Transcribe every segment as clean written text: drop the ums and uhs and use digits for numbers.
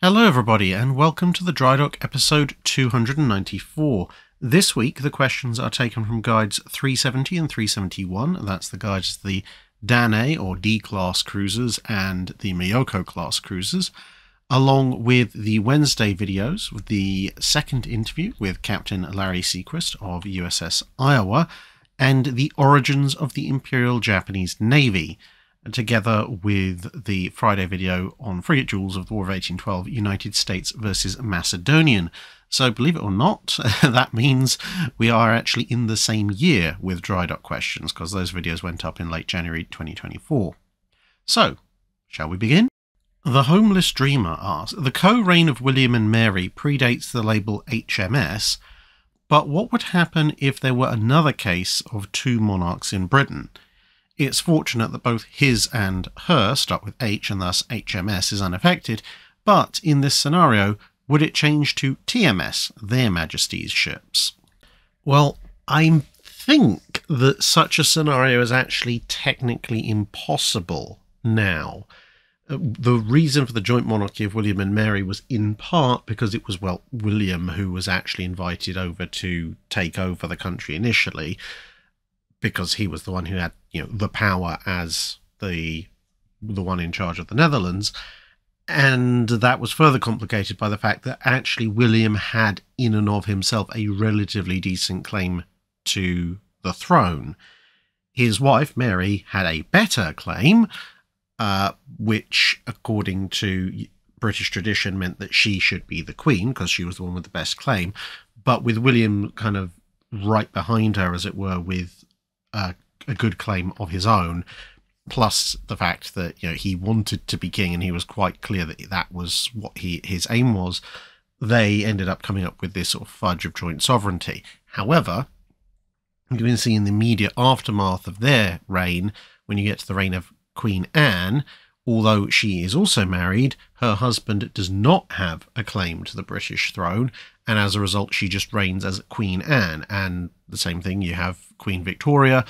Hello everybody and welcome to the Dry Dock episode 294. This week the questions are taken from guides 370 and 371, that's the guides to the Danae or D-class cruisers and the Miyoko-class cruisers, along with the Wednesday videos with the second interview with Captain Larry Sequist of USS Iowa and the origins of the Imperial Japanese Navy, together with the Friday video on frigate duels of the War of 1812, United States versus Macedonian. So believe it or not, that means we are actually in the same year with Dry Dock questions, because those videos went up in late January 2024. So, shall we begin? The Homeless Dreamer asks, the co-reign of William and Mary predates the label HMS, but what would happen if there were another case of two monarchs in Britain? It's fortunate that both his and her start with H and thus HMS is unaffected, but in this scenario, would it change to TMS, Their Majesty's ships? Well, I think that such a scenario is actually technically impossible now. The reason for the joint monarchy of William and Mary was in part because it was, well, William who was actually invited over to take over the country initially, because he was the one who had, you know, the power as the one in charge of the Netherlands, and that was further complicated by the fact that actually William had in and of himself a relatively decent claim to the throne. His wife Mary had a better claim, which according to British tradition meant that she should be the queen because she was the one with the best claim, but with William kind of right behind her, as it were, with a good claim of his own, plus the fact that, you know, he wanted to be king and he was quite clear that that was what his aim was. They ended up coming up with this sort of fudge of joint sovereignty. However, you can see in the immediate aftermath of their reign, when you get to the reign of Queen Anne, although she is also married, her husband does not have a claim to the British throne, and as a result she just reigns as Queen Anne. And the same thing, you have Queen Victoria.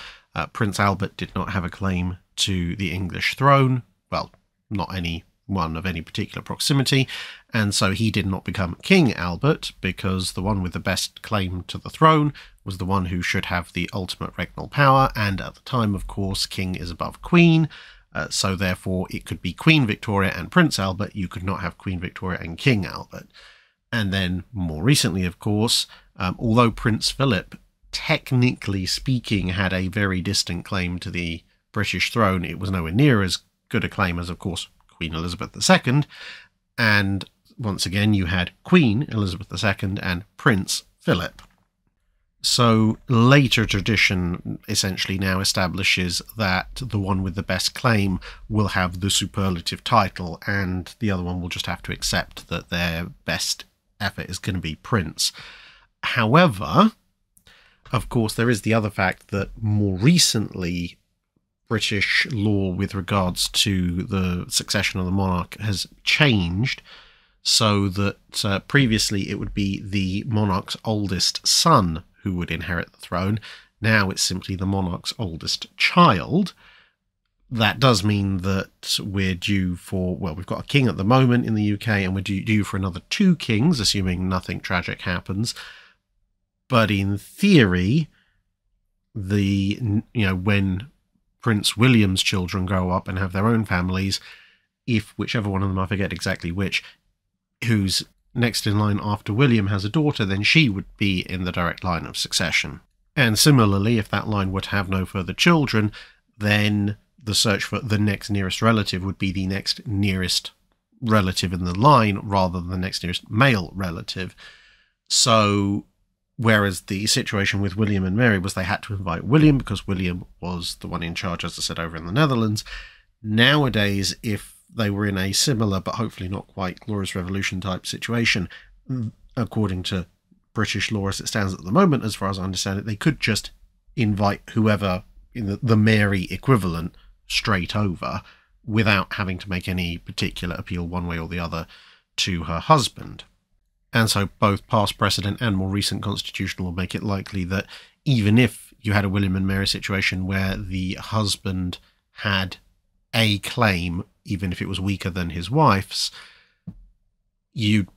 Prince Albert did not have a claim to the English throne, well, not any one of any particular proximity, and so he did not become King Albert, because the one with the best claim to the throne was the one who should have the ultimate regnal power, and at the time, of course, king is above queen, so therefore it could be Queen Victoria and Prince Albert. You could not have Queen Victoria and King Albert. And then more recently, of course, although Prince Philip, technically speaking, had a very distant claim to the British throne, it was nowhere near as good a claim as, of course, Queen Elizabeth II. And once again, you had Queen Elizabeth II and Prince Philip. So later tradition essentially now establishes that the one with the best claim will have the superlative title, and the other one will just have to accept that their best effort is going to be prince. However, of course, there is the other fact that more recently British law with regards to the succession of the monarch has changed, so that previously it would be the monarch's oldest son who would inherit the throne. Now it's simply the monarch's oldest child. That does mean that we're due for, well, we've got a king at the moment in the UK, and we're due for another two kings, assuming nothing tragic happens. But in theory, when Prince William's children grow up and have their own families, if whichever one of them, I forget exactly which, who's next in line after William has a daughter, then she would be in the direct line of succession. And similarly, if that line were to have no further children, then the search for the next nearest relative would be the next nearest relative in the line, rather than the next nearest male relative. So whereas the situation with William and Mary was they had to invite William because William was the one in charge, as I said, over in the Netherlands. Nowadays, if they were in a similar but hopefully not quite Glorious Revolution type situation, according to British law as it stands at the moment, as far as I understand it, they could just invite whoever in the Mary equivalent straight over, without having to make any particular appeal one way or the other to her husband. And so both past precedent and more recent constitution will make it likely that even if you had a William and Mary situation where the husband had a claim, even if it was weaker than his wife's, you'd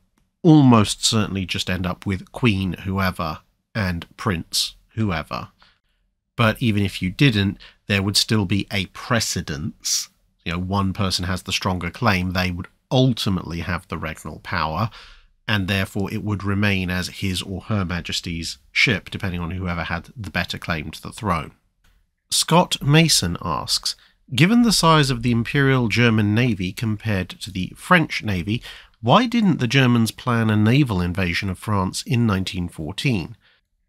almost certainly just end up with Queen whoever and Prince whoever. But even if you didn't, there would still be a precedence. You know, one person has the stronger claim, they would ultimately have the regnal power, and therefore it would remain as his or her majesty's ship, depending on whoever had the better claim to the throne. Scott Mason asks, given the size of the Imperial German Navy compared to the French Navy, why didn't the Germans plan a naval invasion of France in 1914?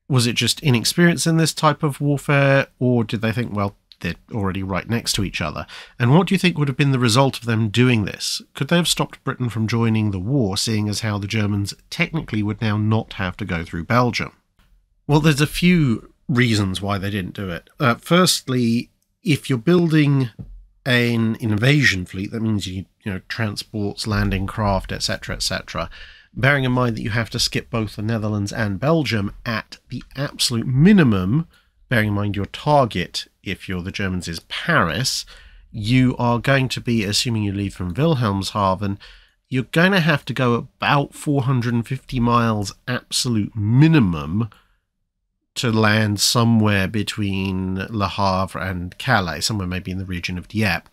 Was it just inexperience in this type of warfare, or did they think, well, they're already right next to each other? And what do you think would have been the result of them doing this? Could they have stopped Britain from joining the war, seeing as how the Germans technically would now not have to go through Belgium? Well, there's a few reasons why they didn't do it. Firstly, if you're building an invasion fleet, that means you know, transports, landing craft, etc., etc., bearing in mind that you have to skip both the Netherlands and Belgium at the absolute minimum, bearing in mind your target, if you're the Germans, is Paris, you are going to be, assuming you leave from Wilhelmshaven, you're going to have to go about 450 miles absolute minimum to land somewhere between Le Havre and Calais, somewhere maybe in the region of Dieppe,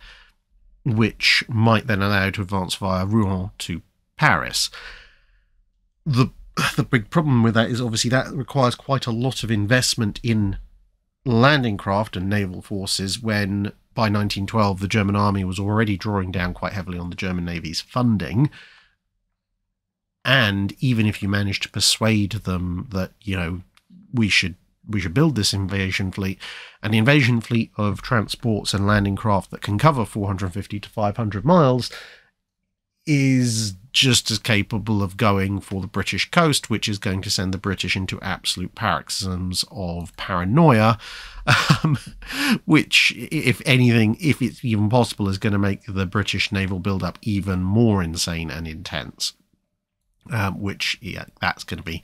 which might then allow you to advance via Rouen to Paris. The big problem with that is obviously that requires quite a lot of investment in landing craft and naval forces, when by 1912 the German army was already drawing down quite heavily on the German Navy's funding. And even if you managed to persuade them that, you know, we should build this invasion fleet, and the invasion fleet of transports and landing craft that can cover 450 to 500 miles is just as capable of going for the British coast, which is going to send the British into absolute paroxysms of paranoia, which, if anything, if it's even possible, is going to make the British naval buildup even more insane and intense, which, yeah, that's going to be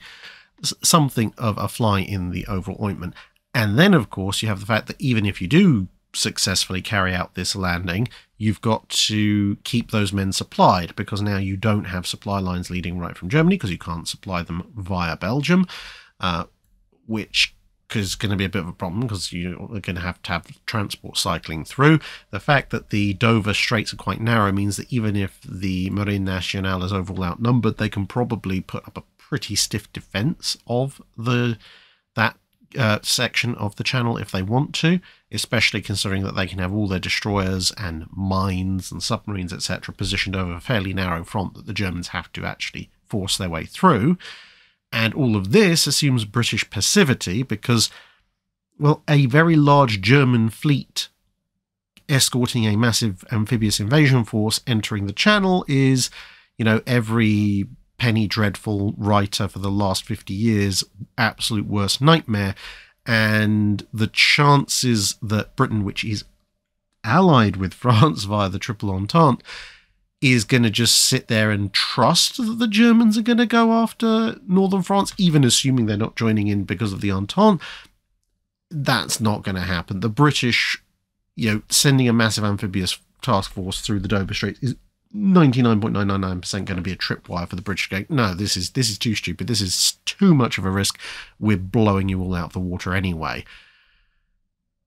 something of a fly in the overall ointment. And then, of course, you have the fact that even if you do successfully carry out this landing, you've got to keep those men supplied, because now you don't have supply lines leading right from Germany, because you can't supply them via Belgium, which is going to be a bit of a problem, because you're going to have transport cycling through. The fact that the Dover Straits are quite narrow means that even if the Marine Nationale is overall outnumbered, they can probably put up a pretty stiff defense of that section of the channel if they want to, especially considering that they can have all their destroyers and mines and submarines, etc., positioned over a fairly narrow front that the Germans have to actually force their way through. And all of this assumes British passivity, because, well, a very large German fleet escorting a massive amphibious invasion force entering the channel is, you know, every penny dreadful writer for the last 50 years' absolute worst nightmare. And the chances that Britain, which is allied with France via the Triple Entente, is going to just sit there and trust that the Germans are going to go after northern France, even assuming they're not joining in because of the Entente, that's not going to happen. The British, you know, sending a massive amphibious task force through the Dover Straits is 99.999% going to be a tripwire for the British going, no, this is too stupid, this is too much of a risk, we're blowing you all out the water anyway.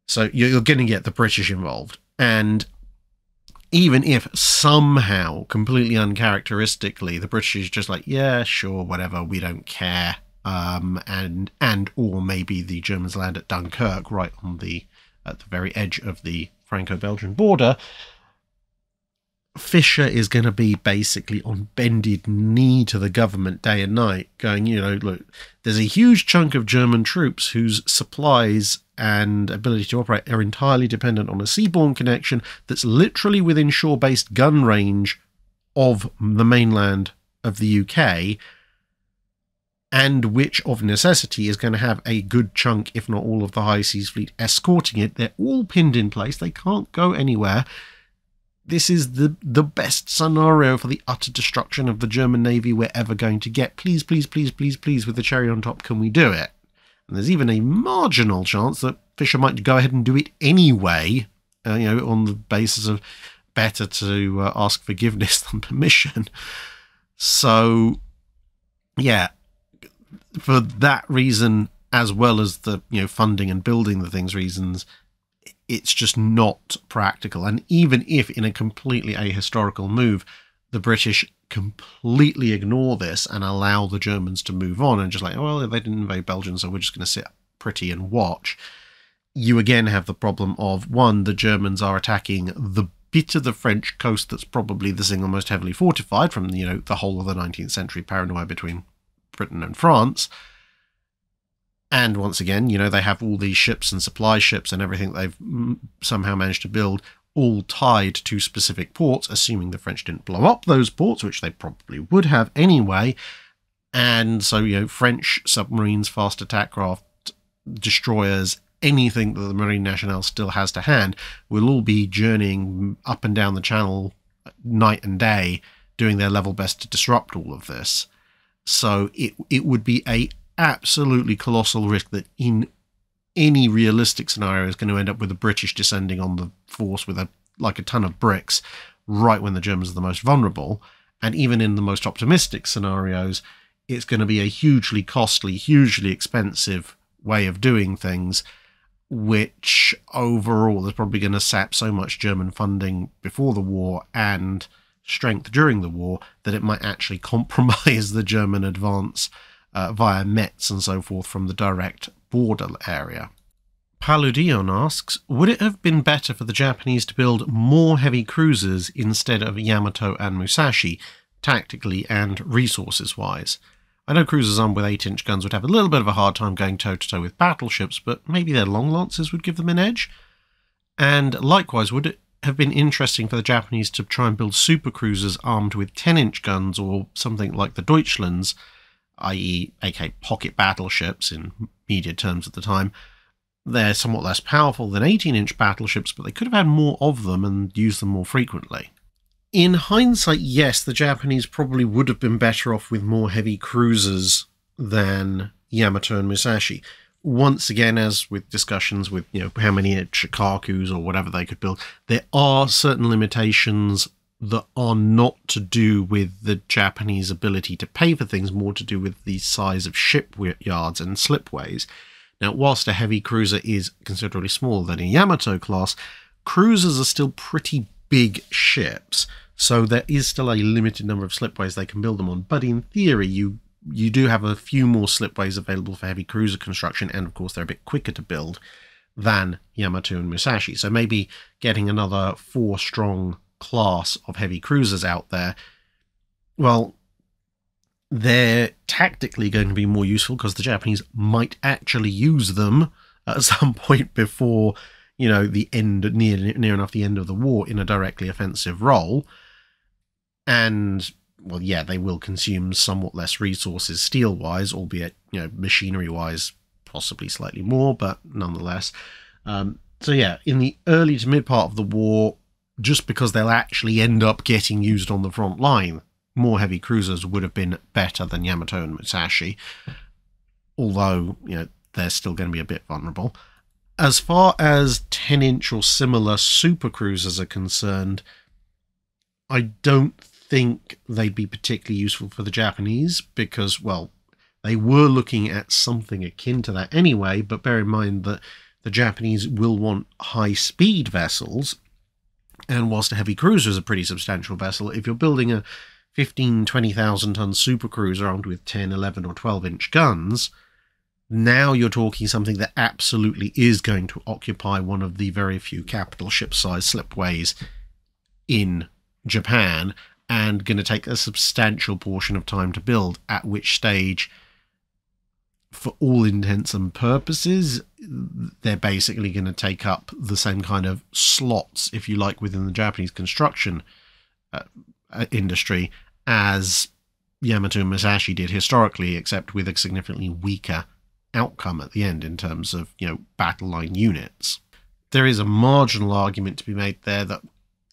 So you're going to get the British involved. And even if somehow, completely uncharacteristically, the British is just like, yeah, sure, whatever, we don't care, or maybe the Germans land at Dunkirk, right on the, at the very edge of the Franco-Belgian border, Fisher is going to be basically on bended knee to the government day and night going, you know, look, there's a huge chunk of German troops whose supplies and ability to operate are entirely dependent on a seaborne connection that's literally within shore-based gun range of the mainland of the UK, and which of necessity is going to have a good chunk, if not all, of the high seas fleet escorting it. They're all pinned in place. They can't go anywhere. this is the best scenario for the utter destruction of the German Navy we're ever going to get. Please, please, please, please, please, with the cherry on top, can we do it? And there's even a marginal chance that Fisher might go ahead and do it anyway, you know, on the basis of better to ask forgiveness than permission. So, yeah, for that reason, as well as the, you know, funding and building the things reasons, it's just not practical. And even if in a completely ahistorical move, the British completely ignore this and allow the Germans to move on and just like, oh, well, they didn't invade Belgium, so we're just going to sit pretty and watch. You again have the problem of, one, the Germans are attacking the bit of the French coast that's probably the single most heavily fortified from, you know, the whole of the 19th century paranoia between Britain and France. And once again, you know, they have all these ships and supply ships and everything they've somehow managed to build all tied to specific ports, assuming the French didn't blow up those ports, which they probably would have anyway. And so, you know, French submarines, fast attack craft, destroyers, anything that the Marine Nationale still has to hand will all be journeying up and down the channel night and day, doing their level best to disrupt all of this. So it would be a absolutely colossal risk that in any realistic scenario is going to end up with the British descending on the force with like a ton of bricks right when the Germans are the most vulnerable. And even in the most optimistic scenarios, it's going to be a hugely costly, hugely expensive way of doing things, which overall is probably going to sap so much German funding before the war and strength during the war that it might actually compromise the German advance via Metz and so forth from the direct border area. Paludion asks, would it have been better for the Japanese to build more heavy cruisers instead of Yamato and Musashi, tactically and resources-wise? I know cruisers armed with 8-inch guns would have a little bit of a hard time going toe-to-toe with battleships, but maybe their long lances would give them an edge? And likewise, would it have been interesting for the Japanese to try and build super cruisers armed with 10-inch guns or something like the Deutschlands, i.e. aka pocket battleships in media terms at the time? They're somewhat less powerful than 18-inch battleships, but they could have had more of them and used them more frequently. In hindsight, yes, the Japanese probably would have been better off with more heavy cruisers than Yamato and Musashi. Once again, as with discussions with, you know, how many Shikakus or whatever they could build, there are certain limitations that are not to do with the Japanese ability to pay for things, more to do with the size of shipyards and slipways. Now, whilst a heavy cruiser is considerably smaller than a Yamato class, cruisers are still pretty big ships, so there is still a limited number of slipways they can build them on. But in theory, you do have a few more slipways available for heavy cruiser construction, and of course they're a bit quicker to build than Yamato and Musashi. So maybe getting another 4 strong class of heavy cruisers out there, well, they're tactically going to be more useful because the Japanese might actually use them at some point before, you know, the end, near enough the end of the war in a directly offensive role. And, well, yeah, they will consume somewhat less resources steel-wise, albeit, you know, machinery-wise possibly slightly more, but nonetheless. So, yeah, in the early to mid part of the war, just because they'll actually end up getting used on the front line, more heavy cruisers would have been better than Yamato and Musashi, although, you know, they're still going to be a bit vulnerable. As far as 10-inch or similar super cruisers are concerned, I don't think they'd be particularly useful for the Japanese because, well, they were looking at something akin to that anyway, but bear in mind that the Japanese will want high-speed vessels. And whilst a heavy cruiser is a pretty substantial vessel, if you're building a 15, 20,000 ton super cruiser armed with 10, 11 or 12-inch guns, now you're talking something that absolutely is going to occupy one of the very few capital ship-sized slipways in Japan and going to take a substantial portion of time to build, at which stage, for all intents and purposes, they're basically going to take up the same kind of slots, if you like, within the Japanese construction industry as Yamato and Musashi did historically, except with a significantly weaker outcome at the end in terms of, you know, battle line units. There is a marginal argument to be made there that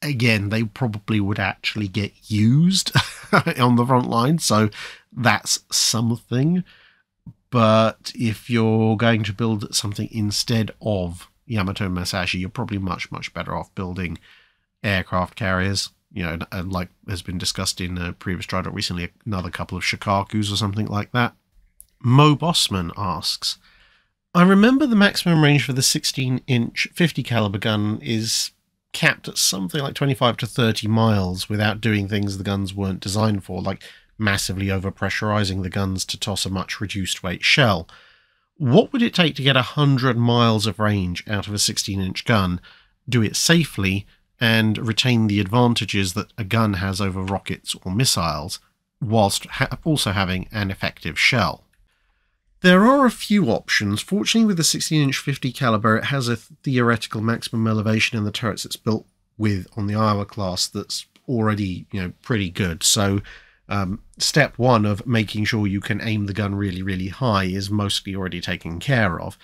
again, they probably would actually get used on the front line, so that's something. But if you're going to build something instead of Yamato and Musashi, you're probably much, much better off building aircraft carriers. You know, and like has been discussed in a previous Dry Dock recently, another couple of Shikakus or something like that. Mo Bossman asks, I remember the maximum range for the 16-inch 50 caliber gun is capped at something like 25 to 30 miles without doing things the guns weren't designed for, like massively overpressurizing the guns to toss a much reduced weight shell. What would it take to get 100 miles of range out of a 16-inch gun, do it safely, and retain the advantages that a gun has over rockets or missiles, whilst also having an effective shell? There are a few options. Fortunately, with the 16-inch 50 caliber, it has a theoretical maximum elevation in the turrets it's built with on the Iowa class that's already, you know, pretty good. So step one of making sure you can aim the gun really, really high is mostly already taken care of.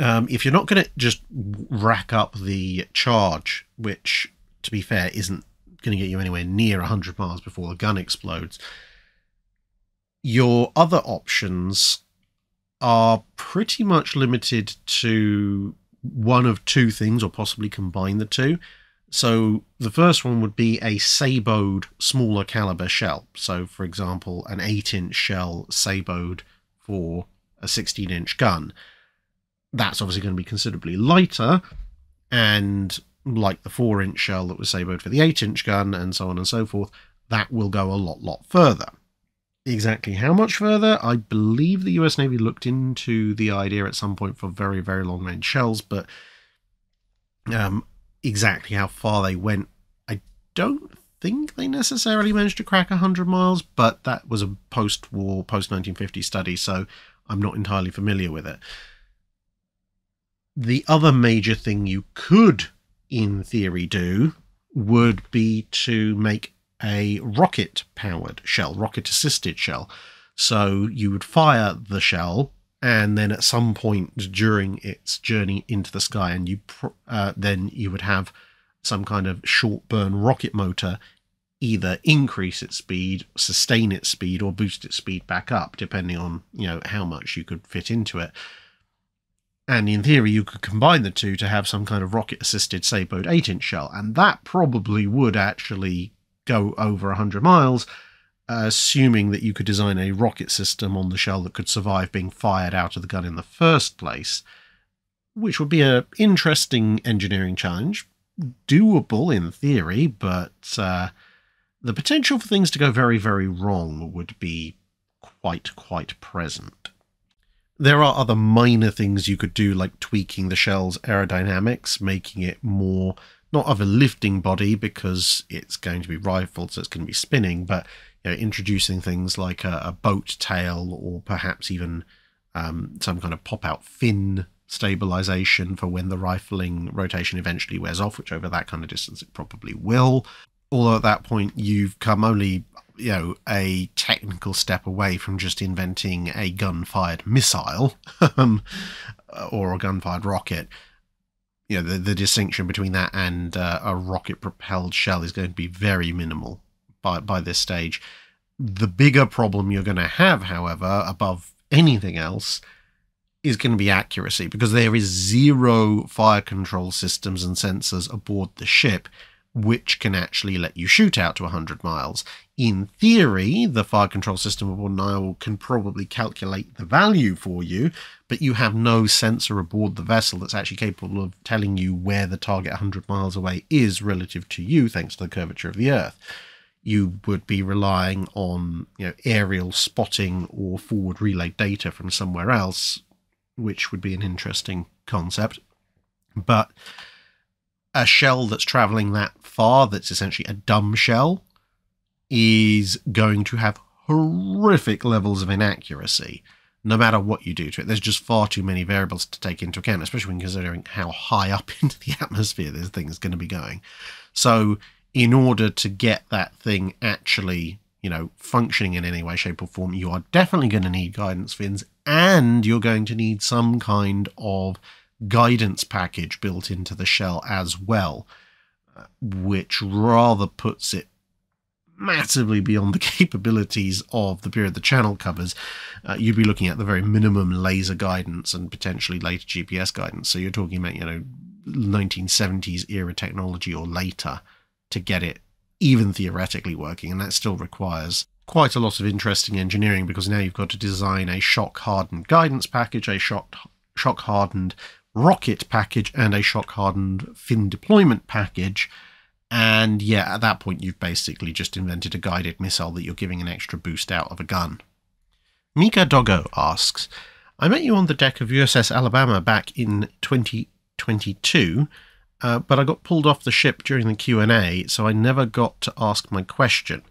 If you're not going to just rack up the charge, which, to be fair, isn't going to get you anywhere near 100 miles before the gun explodes, your other options are pretty much limited to one of two things, or possibly combine the two. So the first one would be a saboed smaller caliber shell. So, for example, an 8-inch shell saboed for a 16-inch gun. That's obviously going to be considerably lighter, and like the 4-inch shell that was saboed for the 8-inch gun and so on and so forth, that will go a lot further. Exactly how much further? I believe the US Navy looked into the idea at some point for very, very long range shells, but exactly how far they went, I don't think they necessarily managed to crack 100 miles, but that was a post-war, post-1950 study, so I'm not entirely familiar with it. The other major thing you could, in theory, do would be to make a rocket-powered shell, rocket-assisted shell. So you would fire the shell, and then at some point during its journey into the sky, and you then you would have some kind of short-burn rocket motor either increase its speed, sustain its speed, or boost its speed back up, depending on, you know, how much you could fit into it. And in theory, you could combine the two to have some kind of rocket-assisted saboed 8-inch shell, and that probably would actually go over 100 miles, assuming that you could design a rocket system on the shell that could survive being fired out of the gun in the first place, which would be an interesting engineering challenge, doable in theory, but the potential for things to go very, very wrong would be quite present. There are other minor things you could do, like tweaking the shell's aerodynamics, making it more, not of a lifting body because it's going to be rifled, so it's going to be spinning, but, you know, introducing things like a boat tail, or perhaps even some kind of pop-out fin stabilization for when the rifling rotation eventually wears off, which over that kind of distance it probably will. Although at that point you've come only, you know, a technical step away from just inventing a gun-fired missile or a gun-fired rocket. You know, the distinction between that and a rocket-propelled shell is going to be very minimal by this stage. The bigger problem you're going to have, however, above anything else, is going to be accuracy, because there is zero fire control systems and sensors aboard the ship, which can actually let you shoot out to 100 miles. In theory, the fire control system aboard an Iowa can probably calculate the value for you, but you have no sensor aboard the vessel that's actually capable of telling you where the target 100 miles away is relative to you, thanks to the curvature of the Earth. You would be relying on, you know, aerial spotting or forward relay data from somewhere else, which would be an interesting concept. But a shell that's traveling that far, that's essentially a dumb shell, is going to have horrific levels of inaccuracy, no matter what you do to it. There's just far too many variables to take into account, especially when considering how high up into the atmosphere this thing is going to be going. So in order to get that thing actually, you know, functioning in any way, shape or form, you are definitely going to need guidance fins, and you're going to need some kind of guidance package built into the shell as well, which rather puts it massively beyond the capabilities of the period the channel covers. You'd be looking at the very minimum laser guidance and potentially later GPS guidance. So you're talking about, you know, 1970s era technology or later to get it even theoretically working, and that still requires quite a lot of interesting engineering, because now you've got to design a shock-hardened guidance package, a shock-hardened rocket package, and a shock-hardened fin deployment package. And yeah, at that point you've basically just invented a guided missile that you're giving an extra boost out of a gun. Mika Dogo asks, I met you on the deck of USS Alabama back in 2022, but I got pulled off the ship during the Q&A, so I never got to ask my question.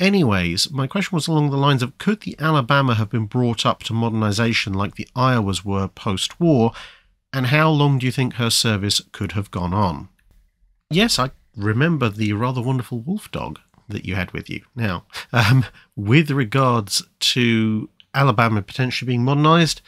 Anyways, my question was along the lines of, could the Alabama have been brought up to modernization like the Iowas were post-war, and how long do you think her service could have gone on? Yes, I remember the rather wonderful wolf dog that you had with you. Now, with regards to Alabama potentially being modernized,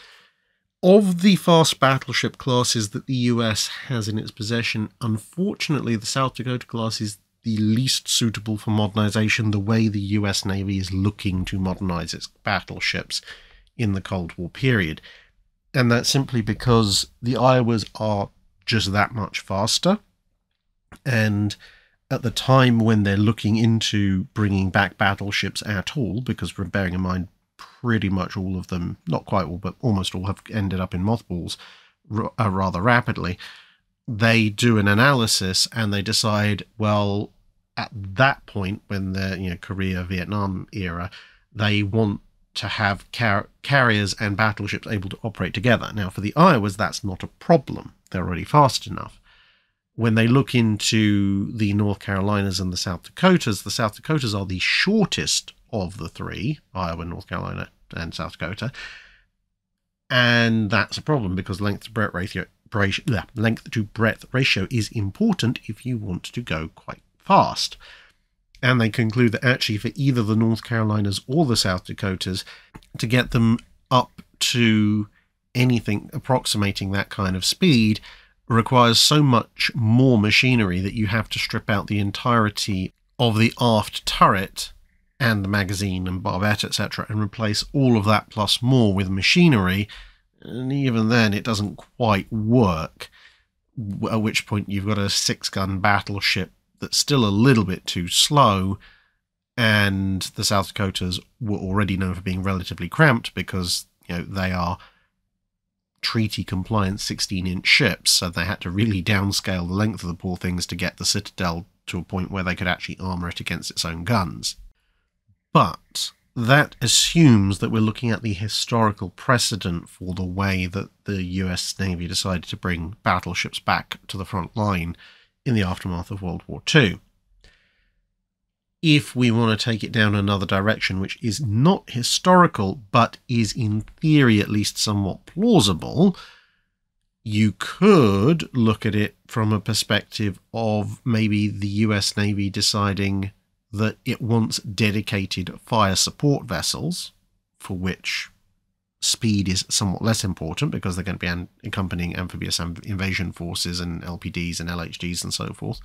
of the fast battleship classes that the US has in its possession, unfortunately the South Dakota class is the least suitable for modernization the way the US Navy is looking to modernize its battleships in the Cold War period. And that's simply because the Iowas are just that much faster. And at the time when they're looking into bringing back battleships at all, because we're bearing in mind pretty much all of them, not quite all, but almost all have ended up in mothballs rather rapidly, they do an analysis and they decide, well, at that point when they're, you know, Korea, Vietnam era, they want to have carriers and battleships able to operate together. Now, for the Iowas, that's not a problem. They're already fast enough. When they look into the North Carolinas and the South Dakotas are the shortest of the three, Iowa, North Carolina, and South Dakota. And that's a problem, because length to breadth ratio is important if you want to go quite fast. And they conclude that actually for either the North Carolinas or the South Dakotas, to get them up to anything approximating that kind of speed requires so much more machinery that you have to strip out the entirety of the aft turret and the magazine and barbette, etc., and replace all of that plus more with machinery, and even then it doesn't quite work, at which point you've got a six-gun battleship that's still a little bit too slow, and the South Dakotas were already known for being relatively cramped because, you know, they are treaty-compliant 16-inch ships, so they had to really downscale the length of the poor things to get the citadel to a point where they could actually armour it against its own guns. But that assumes that we're looking at the historical precedent for the way that the US Navy decided to bring battleships back to the front line in the aftermath of World War II. If we want to take it down another direction, which is not historical, but is in theory at least somewhat plausible, you could look at it from a perspective of maybe the US Navy deciding that it wants dedicated fire support vessels, for which speed is somewhat less important because they're going to be accompanying amphibious invasion forces and LPDs and LHDs and so forth.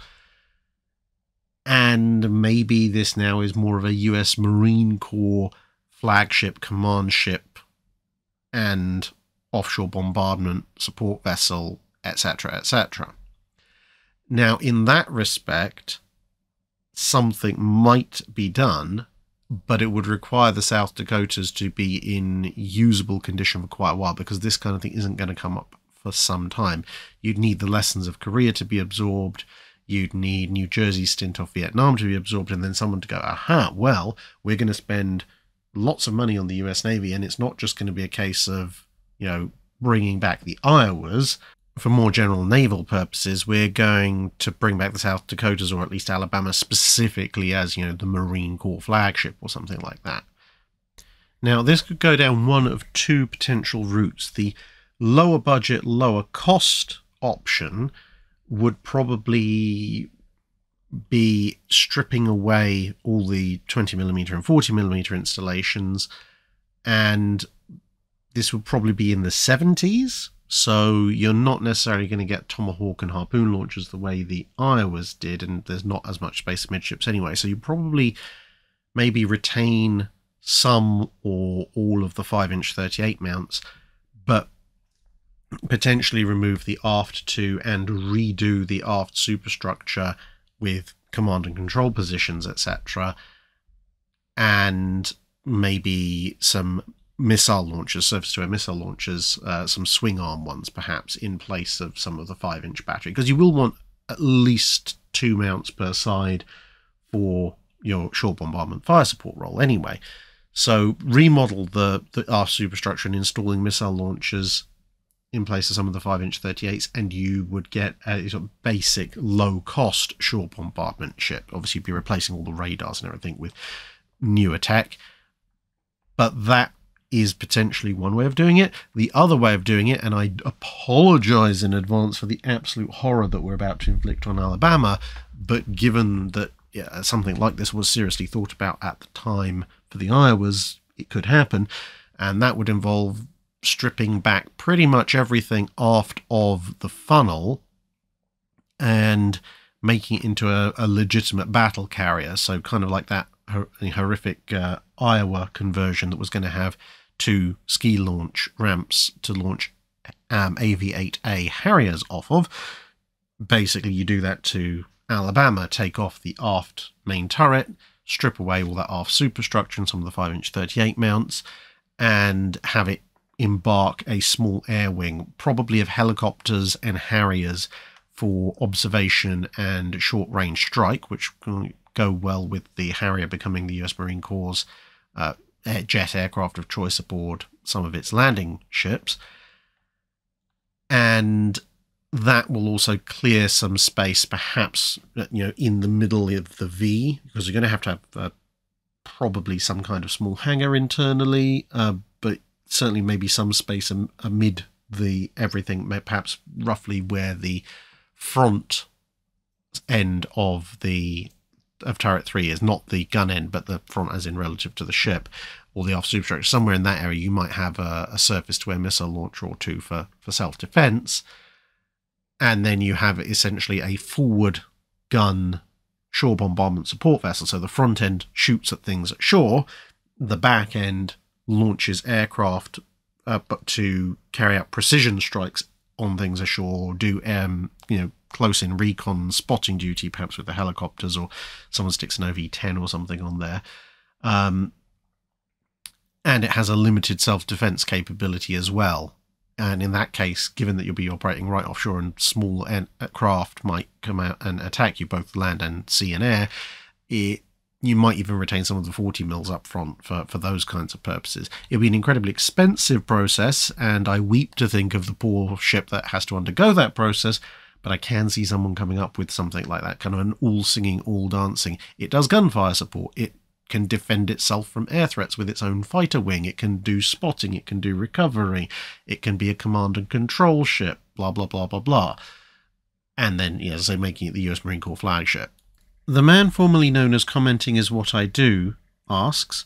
And maybe this now is more of a US Marine Corps flagship, command ship, and offshore bombardment support vessel, etc., etc. Now, in that respect, something might be done, but it would require the South Dakotas to be in usable condition for quite a while, because this kind of thing isn't going to come up for some time. You'd need the lessons of Korea to be absorbed. You'd need New Jersey's stint off Vietnam to be absorbed, and then someone to go, aha, well, we're going to spend lots of money on the US Navy, and it's not just going to be a case of, you know, bringing back the Iowas for more general naval purposes. We're going to bring back the South Dakotas, or at least Alabama specifically, as, you know, the Marine Corps flagship or something like that. Now, this could go down one of two potential routes. The lower budget, lower cost option would probably be stripping away all the 20mm and 40mm installations, and this would probably be in the 70s, So you're not necessarily going to get Tomahawk and Harpoon launchers the way the Iowas did, and there's not as much space midships anyway. So you probably maybe retain some or all of the 5-inch 38 mounts, but potentially remove the aft two and redo the aft superstructure with command and control positions, etc., and maybe some missile launchers, surface-to-air missile launchers, some swing-arm ones perhaps, in place of some of the 5-inch battery, because you will want at least 2 mounts per side for your shore bombardment fire support role anyway. So remodel the aft superstructure and installing missile launchers in place of some of the 5-inch 38s, and you would get a sort of basic low-cost shore bombardment ship. Obviously, you'd be replacing all the radars and everything with newer tech, but that is potentially one way of doing it. The other way of doing it, and I apologize in advance for the absolute horror that we're about to inflict on Alabama, but given that something like this was seriously thought about at the time for the Iowas, it could happen, and that would involve stripping back pretty much everything aft of the funnel and making it into a legitimate battle carrier, so kind of like that horrific Iowa conversion that was going to have 2 ski launch ramps to launch AV-8A Harriers off of. Basically, you do that to Alabama, take off the aft main turret, strip away all that aft superstructure and some of the 5-inch 38 mounts, and have it embark a small air wing, probably of helicopters and Harriers, for observation and short-range strike, which can go well with the Harrier becoming the US Marine Corps' jet aircraft of choice aboard some of its landing ships. And that will also clear some space, perhaps, in the middle of the V, because you're going to have probably some kind of small hangar internally, but certainly maybe some space amid the everything, perhaps roughly where the front end of the turret 3 is, not the gun end, but the front as in relative to the ship, or the aft superstructure. Somewhere in that area you might have a surface-to-air missile launcher or 2 for self-defense, and then you have essentially a forward gun shore bombardment support vessel. So the front end shoots at things at shore, the back end launches aircraft but to carry out precision strikes on things ashore, do close-in recon spotting duty, perhaps with the helicopters, or someone sticks an OV-10 or something on there. And it has a limited self-defense capability as well. And in that case, given that you'll be operating right offshore and small craft might come out and attack you, both land and sea and air, you might even retain some of the 40 mils up front for those kinds of purposes. It'll be an incredibly expensive process, and I weep to think of the poor ship that has to undergo that process, but I can see someone coming up with something like that, kind of an all-singing, all-dancing. It does gunfire support. It can defend itself from air threats with its own fighter wing. It can do spotting. It can do recovery. It can be a command and control ship, blah, blah, blah, blah, blah. And then, so making it the US Marine Corps flagship. The man formerly known as Commenting Is What I Do asks,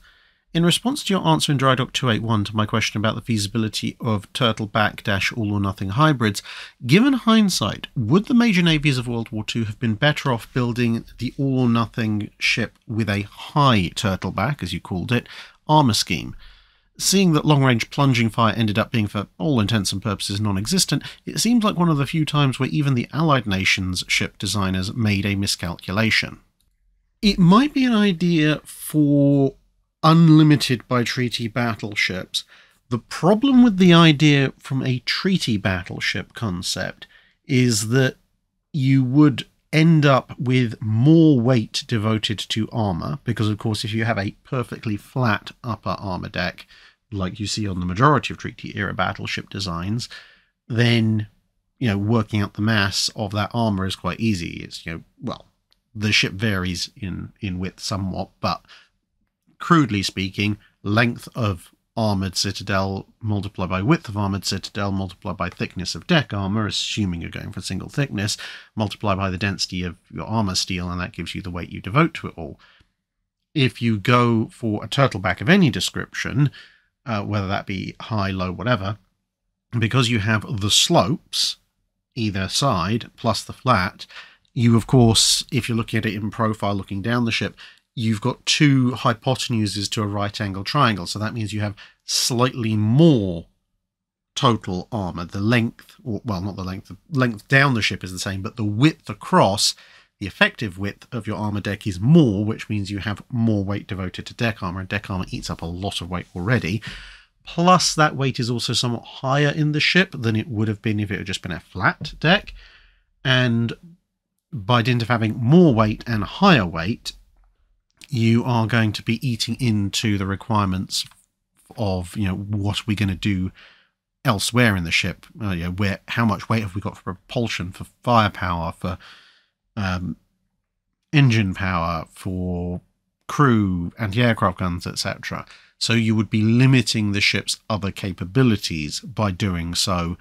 in response to your answer in Dry Dock 281 to my question about the feasibility of Turtleback-All-or-Nothing hybrids, given hindsight, would the major navies of World War II have been better off building the All-or-Nothing ship with a high Turtleback, as you called it, armour scheme? Seeing that long-range plunging fire ended up being, for all intents and purposes, non-existent, it seems like one of the few times where even the Allied nations' ship designers made a miscalculation. It might be an idea for unlimited by treaty battleships. The problem with the idea from a treaty battleship concept is that you would end up with more weight devoted to armor, because of course if you have a perfectly flat upper armor deck like you see on the majority of treaty era battleship designs, then working out the mass of that armor is quite easy. It's well, the ship varies in width somewhat, but crudely speaking, length of armoured citadel multiplied by width of armoured citadel multiplied by thickness of deck armour, assuming you're going for single thickness, multiplied by the density of your armour steel, and that gives you the weight you devote to it all. If you go for a turtleback of any description, whether that be high, low, whatever, because you have the slopes either side plus the flat, you, of course, if you're looking at it in profile looking down the ship, you've got two hypotenuses to a right angle triangle. So that means you have slightly more total armor. The length, or, well, not the length down the ship is the same, but the width across, the effective width of your armor deck is more, which means you have more weight devoted to deck armor, and deck armor eats up a lot of weight already. Plus, that weight is also somewhat higher in the ship than it would have been if it had just been a flat deck. And by dint of having more weight and higher weight, you are going to be eating into the requirements of, you know, what we're going to do elsewhere in the ship. You know, where, how much weight have we got for propulsion, for firepower, for engine power, for crew, anti-aircraft guns, etc. So you would be limiting the ship's other capabilities by doing so.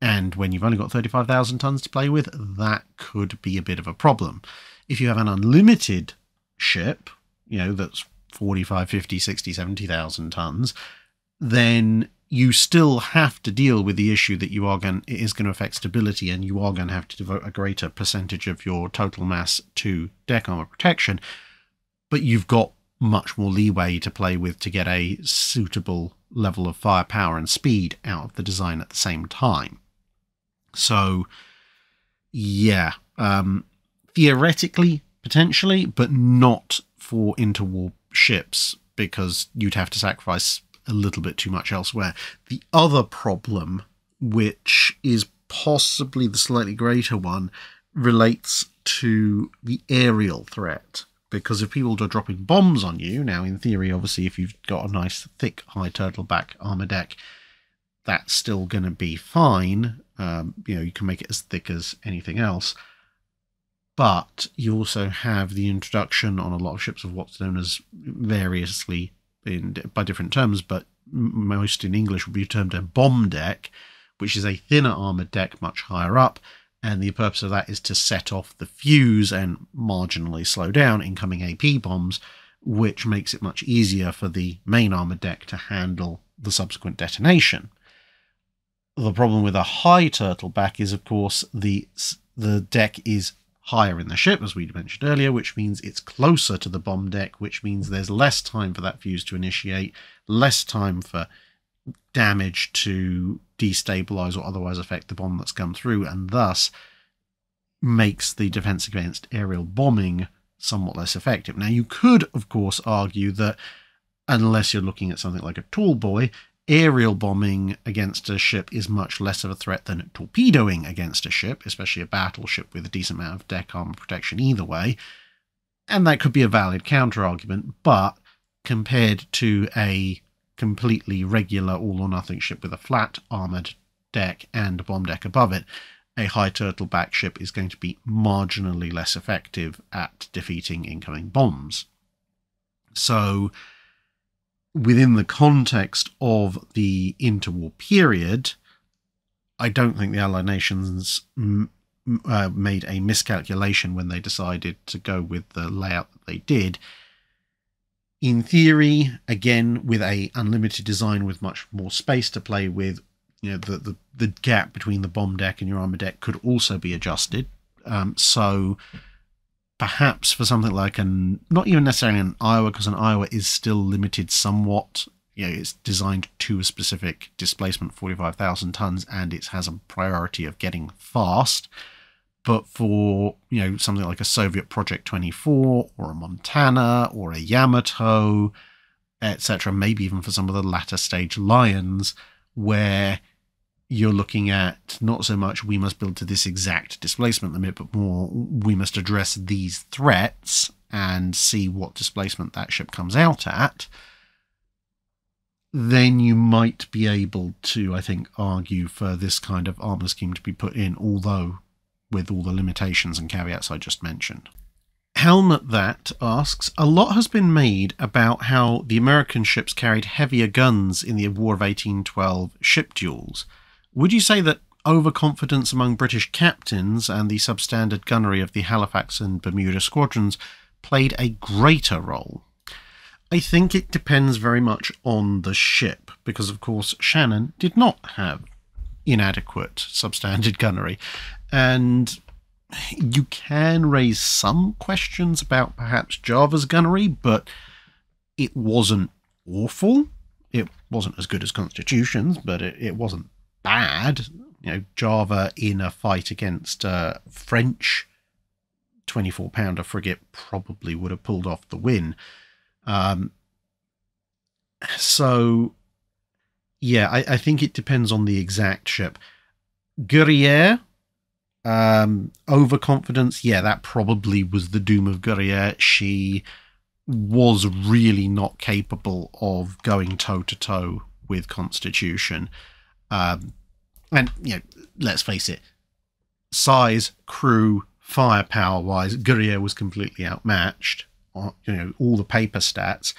And when you've only got 35,000 tons to play with, that could be a bit of a problem. If you have an unlimited ship, you know, that's 45, 50, 60, 70,000 tons, then you still have to deal with the issue that you are going, it is going to affect stability, and you are going to have to devote a greater percentage of your total mass to deck armor protection. But you've got much more leeway to play with to get a suitable level of firepower and speed out of the design at the same time. So, yeah, theoretically, potentially, but not for interwar ships, because you'd have to sacrifice a little bit too much elsewhere. The other problem, which is possibly the slightly greater one, relates to the aerial threat, because if people are dropping bombs on you, now in theory, obviously, if you've got a nice thick high turtleback armor deck, that's still going to be fine. You know, you can make it as thick as anything else, but you also have the introduction on a lot of ships of what's known as variously, by different terms, but most in English would be termed a bomb deck, which is a thinner armoured deck much higher up, and the purpose of that is to set off the fuse and marginally slow down incoming AP bombs, which makes it much easier for the main armoured deck to handle the subsequent detonation. The problem with a high turtleback is, of course, the deck is higher in the ship, as we mentioned earlier, which means it's closer to the bomb deck, which means there's less time for that fuse to initiate, less time for damage to destabilize or otherwise affect the bomb that's come through, and thus makes the defense against aerial bombing somewhat less effective. Now, you could, of course, argue that unless you're looking at something like a tall boy, aerial bombing against a ship is much less of a threat than torpedoing against a ship, especially a battleship with a decent amount of deck armor protection either way. And that could be a valid counter-argument, but compared to a completely regular all-or-nothing ship with a flat armored deck and a bomb deck above it, a high turtleback ship is going to be marginally less effective at defeating incoming bombs. So, within the context of the interwar period, I don't think the Allied nations made a miscalculation when they decided to go with the layout that they did. In theory, again, with a unlimited design with much more space to play with, you know, the gap between the bomb deck and your armor deck could also be adjusted. So perhaps for something like not even necessarily an Iowa, because an Iowa is still limited somewhat. You know, it's designed to a specific displacement, 45,000 tons, and it has a priority of getting fast. But for, you know, something like a Soviet Project 24 or a Montana or a Yamato, etc., maybe even for some of the latter stage Lions, where you're looking at not so much we must build to this exact displacement limit, but more we must address these threats and see what displacement that ship comes out at, then you might be able to, I think, argue for this kind of armor scheme to be put in, although with all the limitations and caveats I just mentioned. Helmet That asks, a lot has been made about how the American ships carried heavier guns in the War of 1812 ship duels. Would you say that overconfidence among British captains and the substandard gunnery of the Halifax and Bermuda squadrons played a greater role? I think it depends very much on the ship, because of course Shannon did not have inadequate substandard gunnery. And you can raise some questions about perhaps Java's gunnery, but it wasn't awful. It wasn't as good as Constitution's, but it wasn't bad. You know, Java in a fight against French 24-pounder frigate probably would have pulled off the win. So, yeah, I think it depends on the exact ship. Guerriere, overconfidence, yeah, that probably was the doom of Guerriere. She was really not capable of going toe-to-toe with Constitution. And, you know, let's face it, size, crew, firepower-wise, Guerriere was completely outmatched. You know, all the paper stats.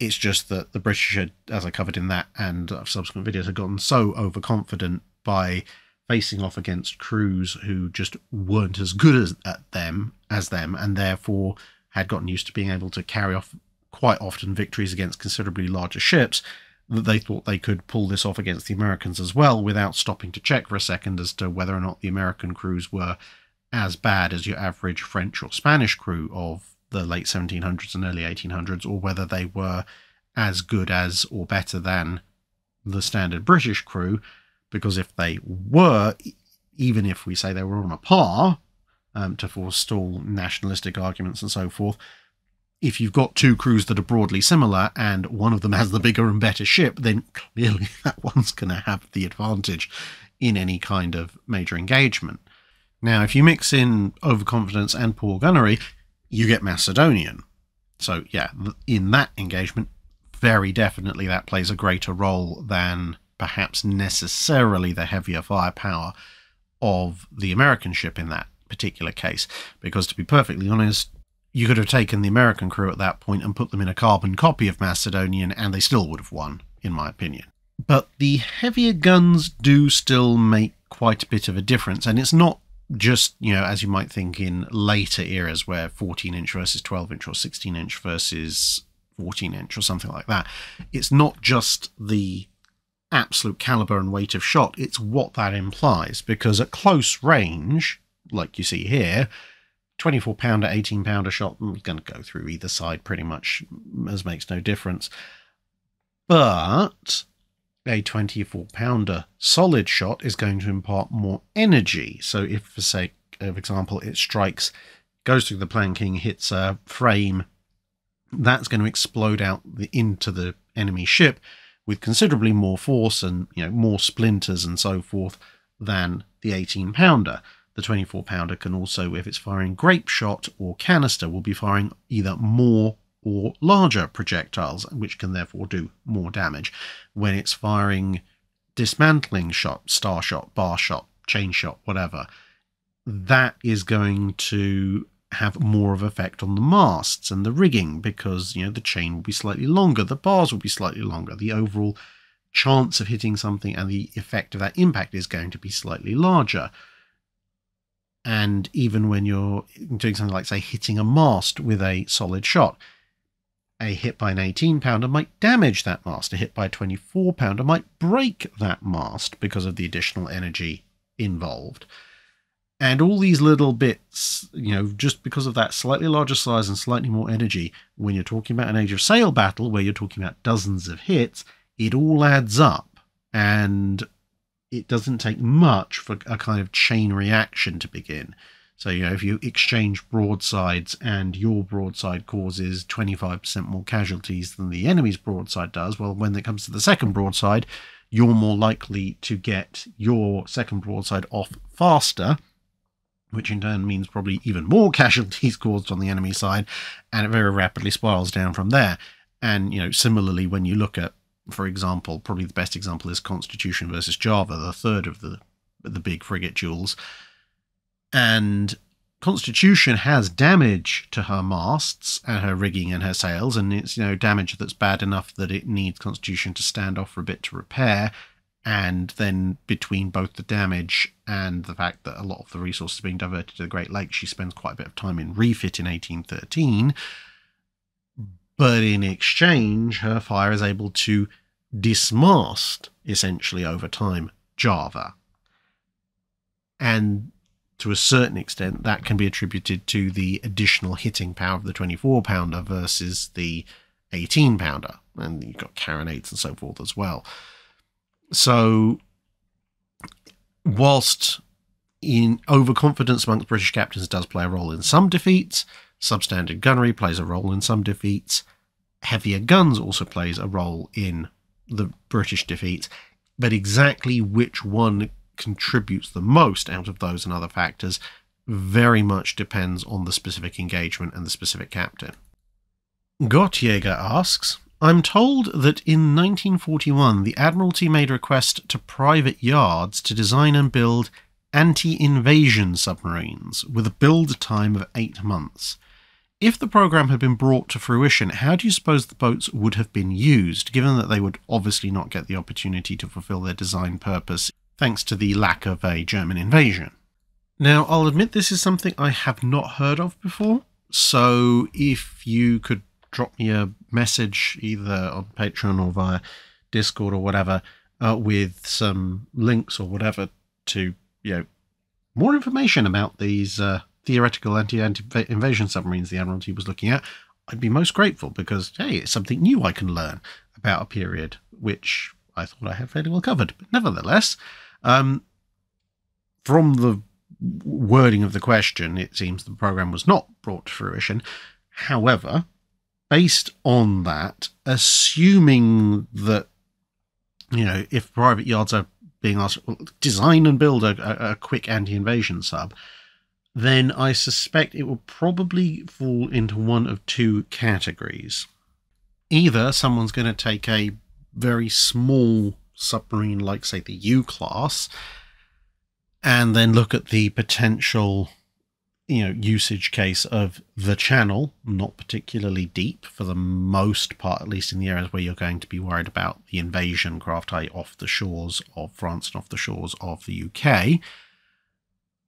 It's just that the British had, as I covered in that and subsequent videos, had gotten so overconfident by facing off against crews who just weren't as good as them, and therefore had gotten used to being able to carry off quite often victories against considerably larger ships, that they thought they could pull this off against the Americans as well, without stopping to check for a second as to whether or not the American crews were as bad as your average French or Spanish crew of the late 1700s and early 1800s, or whether they were as good as or better than the standard British crew. Because if they were, even if we say they were on a par, to forestall nationalistic arguments and so forth, if you've got two crews that are broadly similar and one of them has the bigger and better ship, then clearly that one's going to have the advantage in any kind of major engagement. Now, if you mix in overconfidence and poor gunnery, you get Macedonian. So yeah, in that engagement, very definitely that plays a greater role than perhaps necessarily the heavier firepower of the American ship in that particular case. Because to be perfectly honest, you could have taken the American crew at that point and put them in a carbon copy of Macedonian and they still would have won, in my opinion. But the heavier guns do still make quite a bit of a difference, and it's not just, you know, as you might think in later eras where 14-inch versus 12-inch or 16-inch versus 14-inch or something like that. It's not just the absolute caliber and weight of shot, it's what that implies, because at close range, like you see here, 24-pounder, 18-pounder shot, going to go through either side pretty much, as makes no difference. But a 24-pounder solid shot is going to impart more energy. So if, for sake of example, it strikes, goes through the planking, hits a frame, that's going to explode out into the enemy ship with considerably more force and, you know, more splinters and so forth than the 18-pounder. The 24-pounder can also, if it's firing grape shot or canister, will be firing either more or larger projectiles, which can therefore do more damage. When it's firing dismantling shot, star shot, bar shot, chain shot, whatever, that is going to have more of an effect on the masts and the rigging, because, you know, the chain will be slightly longer, the bars will be slightly longer, the overall chance of hitting something and the effect of that impact is going to be slightly larger. And even when you're doing something like, say, hitting a mast with a solid shot, a hit by an 18-pounder might damage that mast. A hit by a 24-pounder might break that mast because of the additional energy involved. And all these little bits, you know, just because of that slightly larger size and slightly more energy, when you're talking about an age of sail battle where you're talking about dozens of hits, it all adds up. And it doesn't take much for a kind of chain reaction to begin. So, you know, if you exchange broadsides and your broadside causes 25% more casualties than the enemy's broadside does, well, when it comes to the second broadside, you're more likely to get your second broadside off faster, which in turn means probably even more casualties caused on the enemy side, and it very rapidly spirals down from there. And, you know, similarly, when you look at, for example, probably the best example is Constitution versus Java, the third of the big frigate duels. And Constitution has damage to her masts and her rigging and her sails, and it's, you know, damage that's bad enough that it needs Constitution to stand off for a bit to repair. And then between both the damage and the fact that a lot of the resources being diverted to the Great Lakes, she spends quite a bit of time in refit in 1813. But in exchange, her fire is able to dismast, essentially, over time Java. And to a certain extent, that can be attributed to the additional hitting power of the 24-pounder versus the 18-pounder. And you've got carronades and so forth as well. So, whilst in overconfidence amongst British captains does play a role in some defeats, substandard gunnery plays a role in some defeats, heavier guns also plays a role in the British defeats, but exactly which one contributes the most out of those and other factors very much depends on the specific engagement and the specific captain. Gottjäger asks, I'm told that in 1941 the Admiralty made a request to private yards to design and build anti-invasion submarines with a build time of 8 months. If the programme had been brought to fruition, how do you suppose the boats would have been used, given that they would obviously not get the opportunity to fulfil their design purpose thanks to the lack of a German invasion? Now, I'll admit this is something I have not heard of before, so if you could drop me a message either on Patreon or via Discord or whatever with some links or whatever to, you know, more information about these theoretical anti-invasion submarines the Admiralty was looking at, I'd be most grateful, because, hey, it's something new I can learn about a period which I thought I had fairly well covered. But nevertheless, from the wording of the question, it seems the programme was not brought to fruition. However, based on that, assuming that, you know, if private yards are being asked, well, design and build a quick anti-invasion sub, then I suspect it will probably fall into one of two categories. Either someone's going to take a very small submarine like, say, the U-class, and then look at the potential, you know, usage case of the channel, not particularly deep for the most part, at least in the areas where you're going to be worried about the invasion craft, i.e. off the shores of France and off the shores of the UK,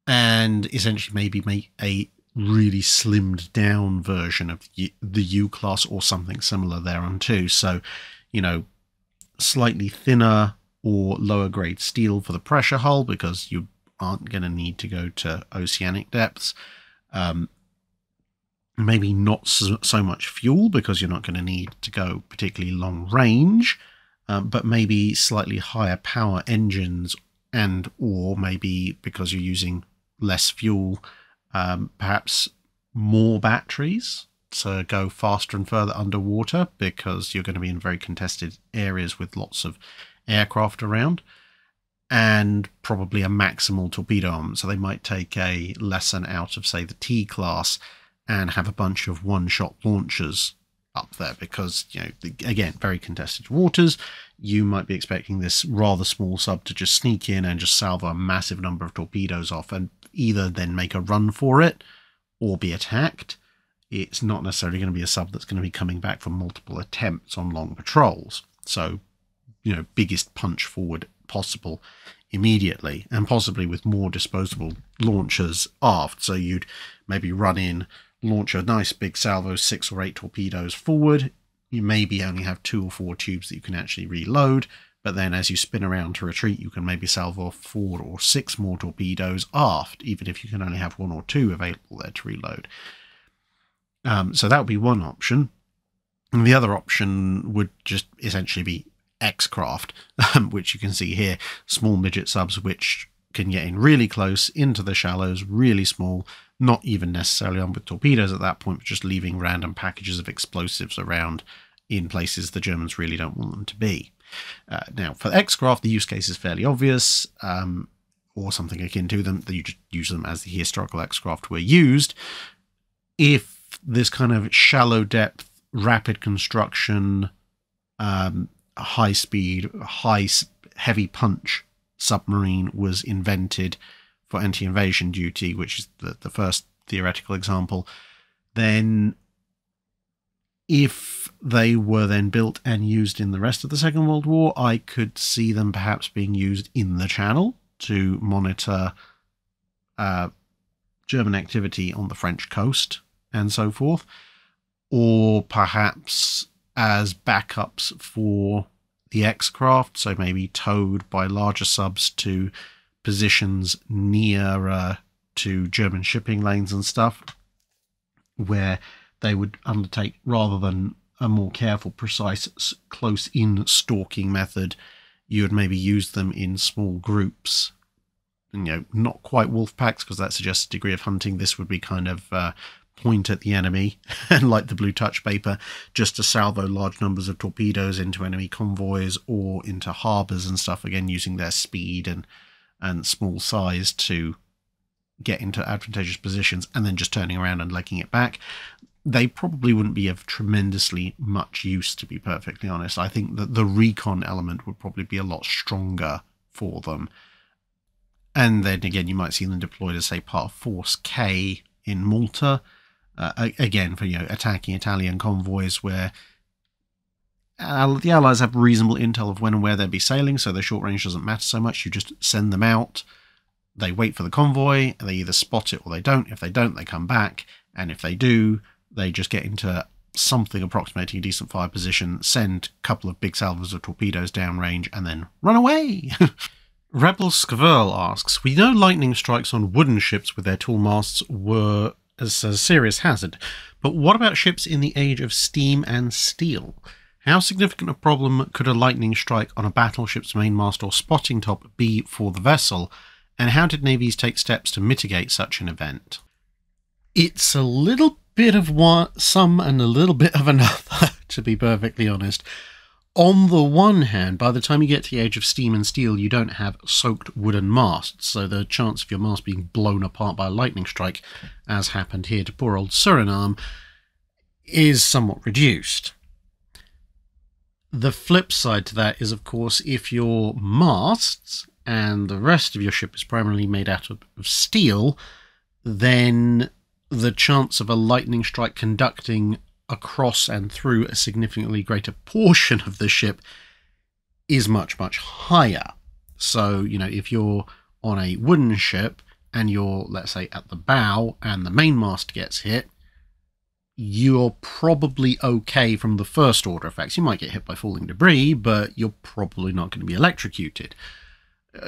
and essentially maybe make a really slimmed down version of the U-class or something similar thereunto. So, you know, slightly thinner or lower grade steel for the pressure hull, because you aren't going to need to go to oceanic depths. Maybe not so much fuel, because you're not going to need to go particularly long range, but maybe slightly higher power engines, and or maybe because you're using less fuel, perhaps more batteries to go faster and further underwater, because you're going to be in very contested areas with lots of aircraft around, and probably a maximal torpedo arm. So they might take a lesson out of, say, the T-class and have a bunch of one-shot launchers up there, because, you know, again, very contested waters. You might be expecting this rather small sub to just sneak in and just salvo a massive number of torpedoes off and either then make a run for it or be attacked. It's not necessarily going to be a sub that's going to be coming back from multiple attempts on long patrols. So, you know, biggest punch forward possible immediately, and possibly with more disposable launchers aft. So you'd maybe run in, launch a nice big salvo, 6 or 8 torpedoes forward. You maybe only have 2 or 4 tubes that you can actually reload, but then as you spin around to retreat, you can maybe salvo 4 or 6 more torpedoes aft, even if you can only have 1 or 2 available there to reload. So that would be one option. And the other option would just essentially be X-Craft, which you can see here, small midget subs which can get in really close into the shallows, really small, not even necessarily on with torpedoes at that point, but just leaving random packages of explosives around in places the Germans really don't want them to be. Now, for X-Craft, the use case is fairly obvious, or something akin to them, that you just use them as the historical X-Craft were used. If this kind of shallow depth, rapid construction, high speed, heavy punch submarine was invented for anti-invasion duty, which is the first theoretical example, then if they were then built and used in the rest of the Second World War, I could see them perhaps being used in the Channel to monitor German activity on the French coast and so forth, or perhaps as backups for the X-Craft, so maybe towed by larger subs to positions nearer to German shipping lanes and stuff, where they would undertake, rather than a more careful, precise, close-in stalking method, you would maybe use them in small groups. You know, not quite wolf packs, because that suggests a degree of hunting. This would be kind of point at the enemy, and like the blue touch paper, just to salvo large numbers of torpedoes into enemy convoys or into harbours and stuff, again using their speed and small size to get into advantageous positions and then just turning around and legging it back. They probably wouldn't be of tremendously much use, to be perfectly honest. I think that the recon element would probably be a lot stronger for them. And then again, you might see them deployed as, say, part of Force K in Malta, again for, you know, attacking Italian convoys where the Allies have reasonable intel of when and where they'd be sailing, so their short range doesn't matter so much. You just send them out, they wait for the convoy, they either spot it or they don't. If they don't, they come back, and if they do, they just get into something approximating a decent fire position, send a couple of big salvos of torpedoes downrange, and then run away. Rebel Skverl asks, we know lightning strikes on wooden ships with their tall masts were a serious hazard, but what about ships in the age of steam and steel? How significant a problem could a lightning strike on a battleship's mainmast or spotting top be for the vessel, and how did navies take steps to mitigate such an event? It's a little bit of one, some, and a little bit of another, to be perfectly honest. On the one hand, by the time you get to the age of steam and steel, you don't have soaked wooden masts, so the chance of your mast being blown apart by a lightning strike, as happened here to poor old Suriname, is somewhat reduced. The flip side to that is, of course, if your masts and the rest of your ship is primarily made out of steel, then the chance of a lightning strike conducting across and through a significantly greater portion of the ship is much, much higher. So, you know, if you're on a wooden ship and you're, let's say, at the bow and the mainmast gets hit, you're probably okay from the first order effects. You might get hit by falling debris, but you're probably not going to be electrocuted.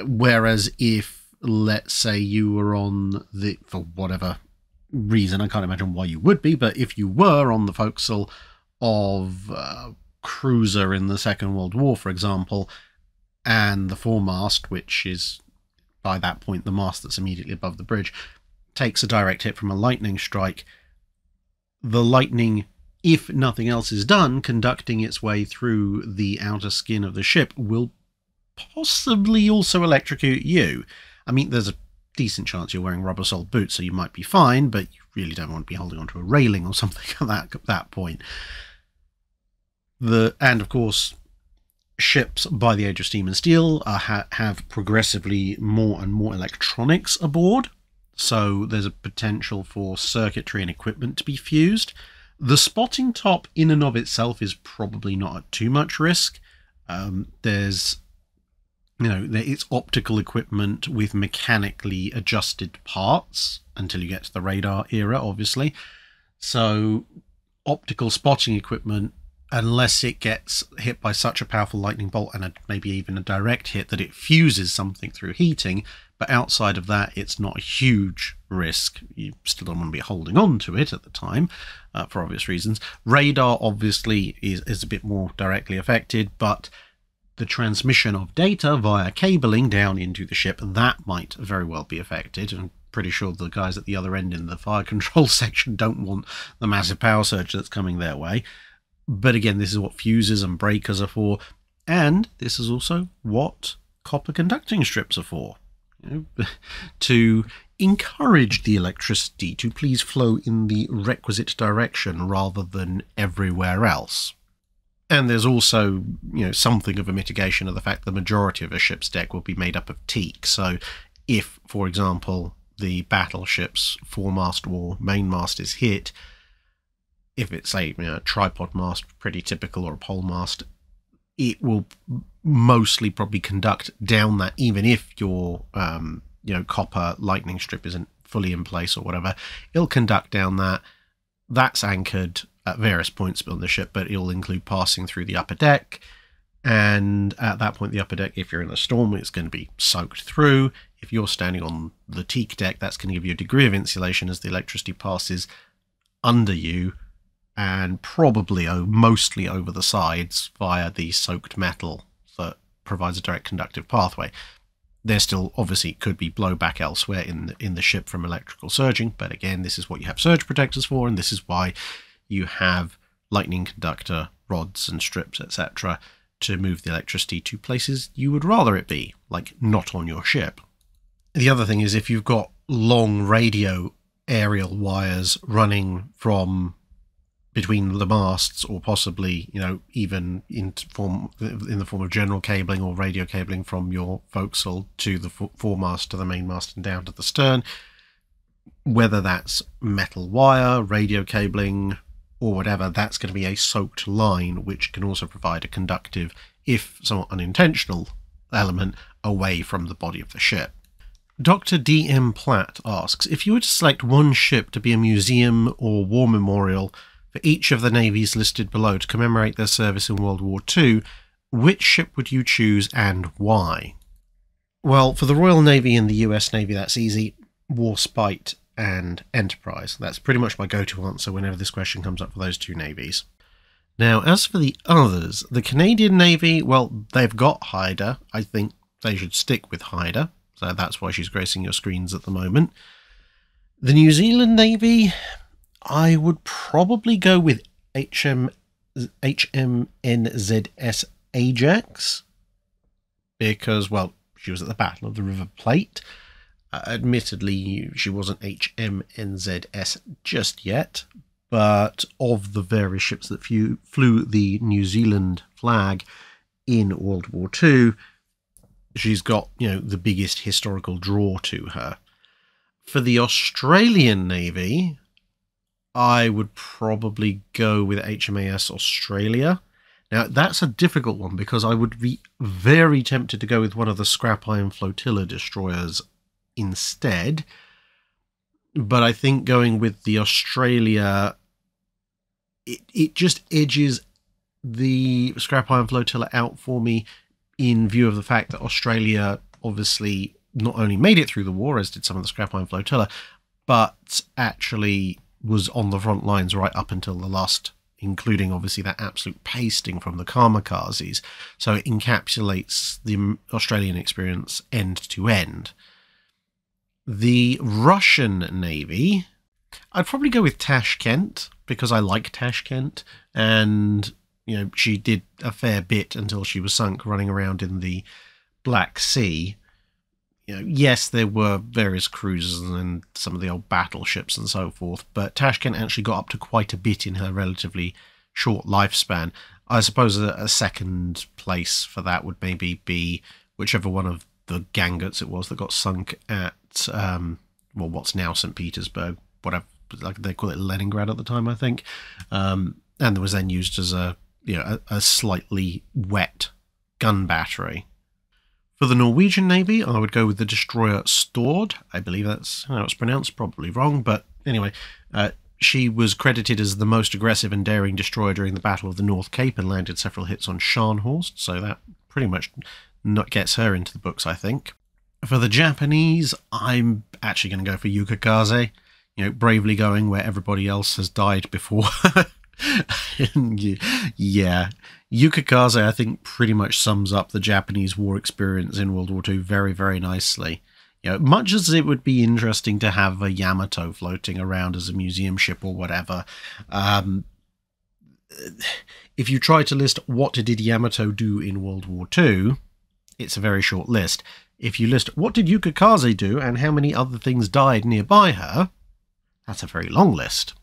Whereas if, let's say, you were on the, for whatever reason, I can't imagine why you would be, but if you were on the forecastle of a cruiser in the Second World War, for example, and the foremast, which is by that point the mast that's immediately above the bridge, takes a direct hit from a lightning strike, the lightning, if nothing else is done, conducting its way through the outer skin of the ship will possibly also electrocute you. I mean, there's a decent chance you're wearing rubber-soled boots, so you might be fine, but you really don't want to be holding onto a railing or something at that point. And of course, ships by the age of steam and steel have progressively more and more electronics aboard, so there's a potential for circuitry and equipment to be fused. The spotting top in and of itself is probably not at too much risk. There's, you know, it's optical equipment with mechanically adjusted parts until you get to the radar era, obviously. So optical spotting equipment, unless it gets hit by such a powerful lightning bolt and maybe even a direct hit that it fuses something through heating, but outside of that, it's not a huge risk. You still don't want to be holding on to it at the time, for obvious reasons. Radar, obviously, is a bit more directly affected, but the transmission of data via cabling down into the ship, that might very well be affected. I'm pretty sure the guys at the other end in the fire control section don't want the massive power surge that's coming their way. But again, this is what fuses and breakers are for, and this is also what copper conducting strips are for, you know, to encourage the electricity to please flow in the requisite direction rather than everywhere else. And there's also, you know, something of a mitigation of the fact the majority of a ship's deck will be made up of teak. So if, for example, the battleship's foremast or mainmast is hit, if it's a, you know, a tripod mast, pretty typical, or a pole mast, it will mostly probably conduct down that, even if your, you know, copper lightning strip isn't fully in place or whatever. It'll conduct down that. That's anchored at various points on the ship, but it'll include passing through the upper deck And at that point, the upper deck, if you're in a storm, it's going to be soaked through. If you're standing on the teak deck, that's going to give you a degree of insulation as the electricity passes under you and probably mostly over the sides via the soaked metal that provides a direct conductive pathway. There still obviously could be blowback elsewhere in the ship from electrical surging, but again, this is what you have surge protectors for, and this is why you have lightning conductor rods and strips, etc., to move the electricity to places you would rather it be, like not on your ship. The other thing is, if you've got long radio aerial wires running from between the masts, or possibly, you know, even in the form of general cabling or radio cabling from your forecastle to the foremast, to the mainmast, and down to the stern, whether that's metal wire, radio cabling, or whatever, that's going to be a soaked line, which can also provide a conductive, if somewhat unintentional, element away from the body of the ship. Dr. D.M. Platt asks, if you were to select one ship to be a museum or war memorial for each of the navies listed below to commemorate their service in World War II, which ship would you choose and why? Well, for the Royal Navy and the US Navy, that's easy. Warspite and Enterprise. That's pretty much my go-to answer whenever this question comes up for those two navies. Now, as for the others, the Canadian Navy, well, they've got Haida. I think they should stick with Haida, so that's why she's gracing your screens at the moment. The New Zealand Navy, I would probably go with HMNZS Ajax, because, well, she was at the Battle of the River Plate. Admittedly, she wasn't HMNZS just yet, but of the various ships that flew the New Zealand flag in World War II, she's got, you know, the biggest historical draw to her. For the Australian Navy, I would probably go with HMAS Australia. Now, that's a difficult one because I would be very tempted to go with one of the scrap iron flotilla destroyers instead, but I think going with the Australia, it just edges the scrap iron flotilla out for me, in view of the fact that Australia obviously not only made it through the war, as did some of the scrap iron flotilla, but actually was on the front lines right up until the last, including obviously that absolute pasting from the kamikazes. So it encapsulates the Australian experience end to end. The Russian Navy, I'd probably go with Tashkent, because I like Tashkent, and, you know, she did a fair bit until she was sunk running around in the Black Sea. You know, yes, there were various cruisers and some of the old battleships and so forth, but Tashkent actually got up to quite a bit in her relatively short lifespan. I suppose a second place for that would maybe be whichever one of the Ganguts it was that got sunk at, well, what's now St. Petersburg, whatever, like they call it Leningrad at the time, I think, and was then used as a, you know, a slightly wet gun battery. For the Norwegian Navy, I would go with the destroyer Stord. I believe that's how it's pronounced, probably wrong, but anyway, she was credited as the most aggressive and daring destroyer during the Battle of the North Cape and landed several hits on Scharnhorst, so that pretty much gets her into the books, I think. For the Japanese, I'm actually going to go for Yukikaze, you know, bravely going where everybody else has died before. Yeah, Yukikaze, I think, pretty much sums up the Japanese war experience in World War II very, very nicely. You know, much as it would be interesting to have a Yamato floating around as a museum ship or whatever, if you try to list what did Yamato do in World War II, it's a very short list. If you list what did Yukikaze do and how many other things died nearby her, that's a very long list.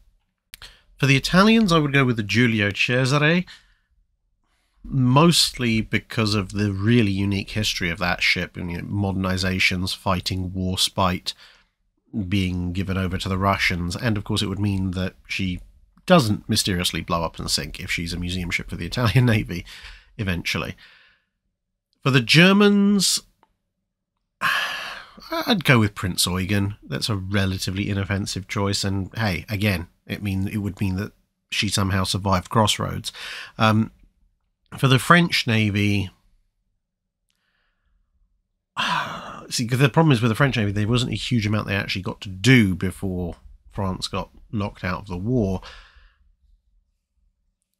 For the Italians, I would go with the Giulio Cesare, mostly because of the really unique history of that ship, and, you know, modernizations, fighting Warspite, being given over to the Russians, and of course it would mean that she doesn't mysteriously blow up and sink if she's a museum ship for the Italian Navy eventually. For the Germans, I'd go with Prince Eugen. That's a relatively inoffensive choice, and hey, again, it would mean that she somehow survived Crossroads. for the French Navy, see, because the problem is with the French Navy, there wasn't a huge amount they actually got to do before France got knocked out of the war.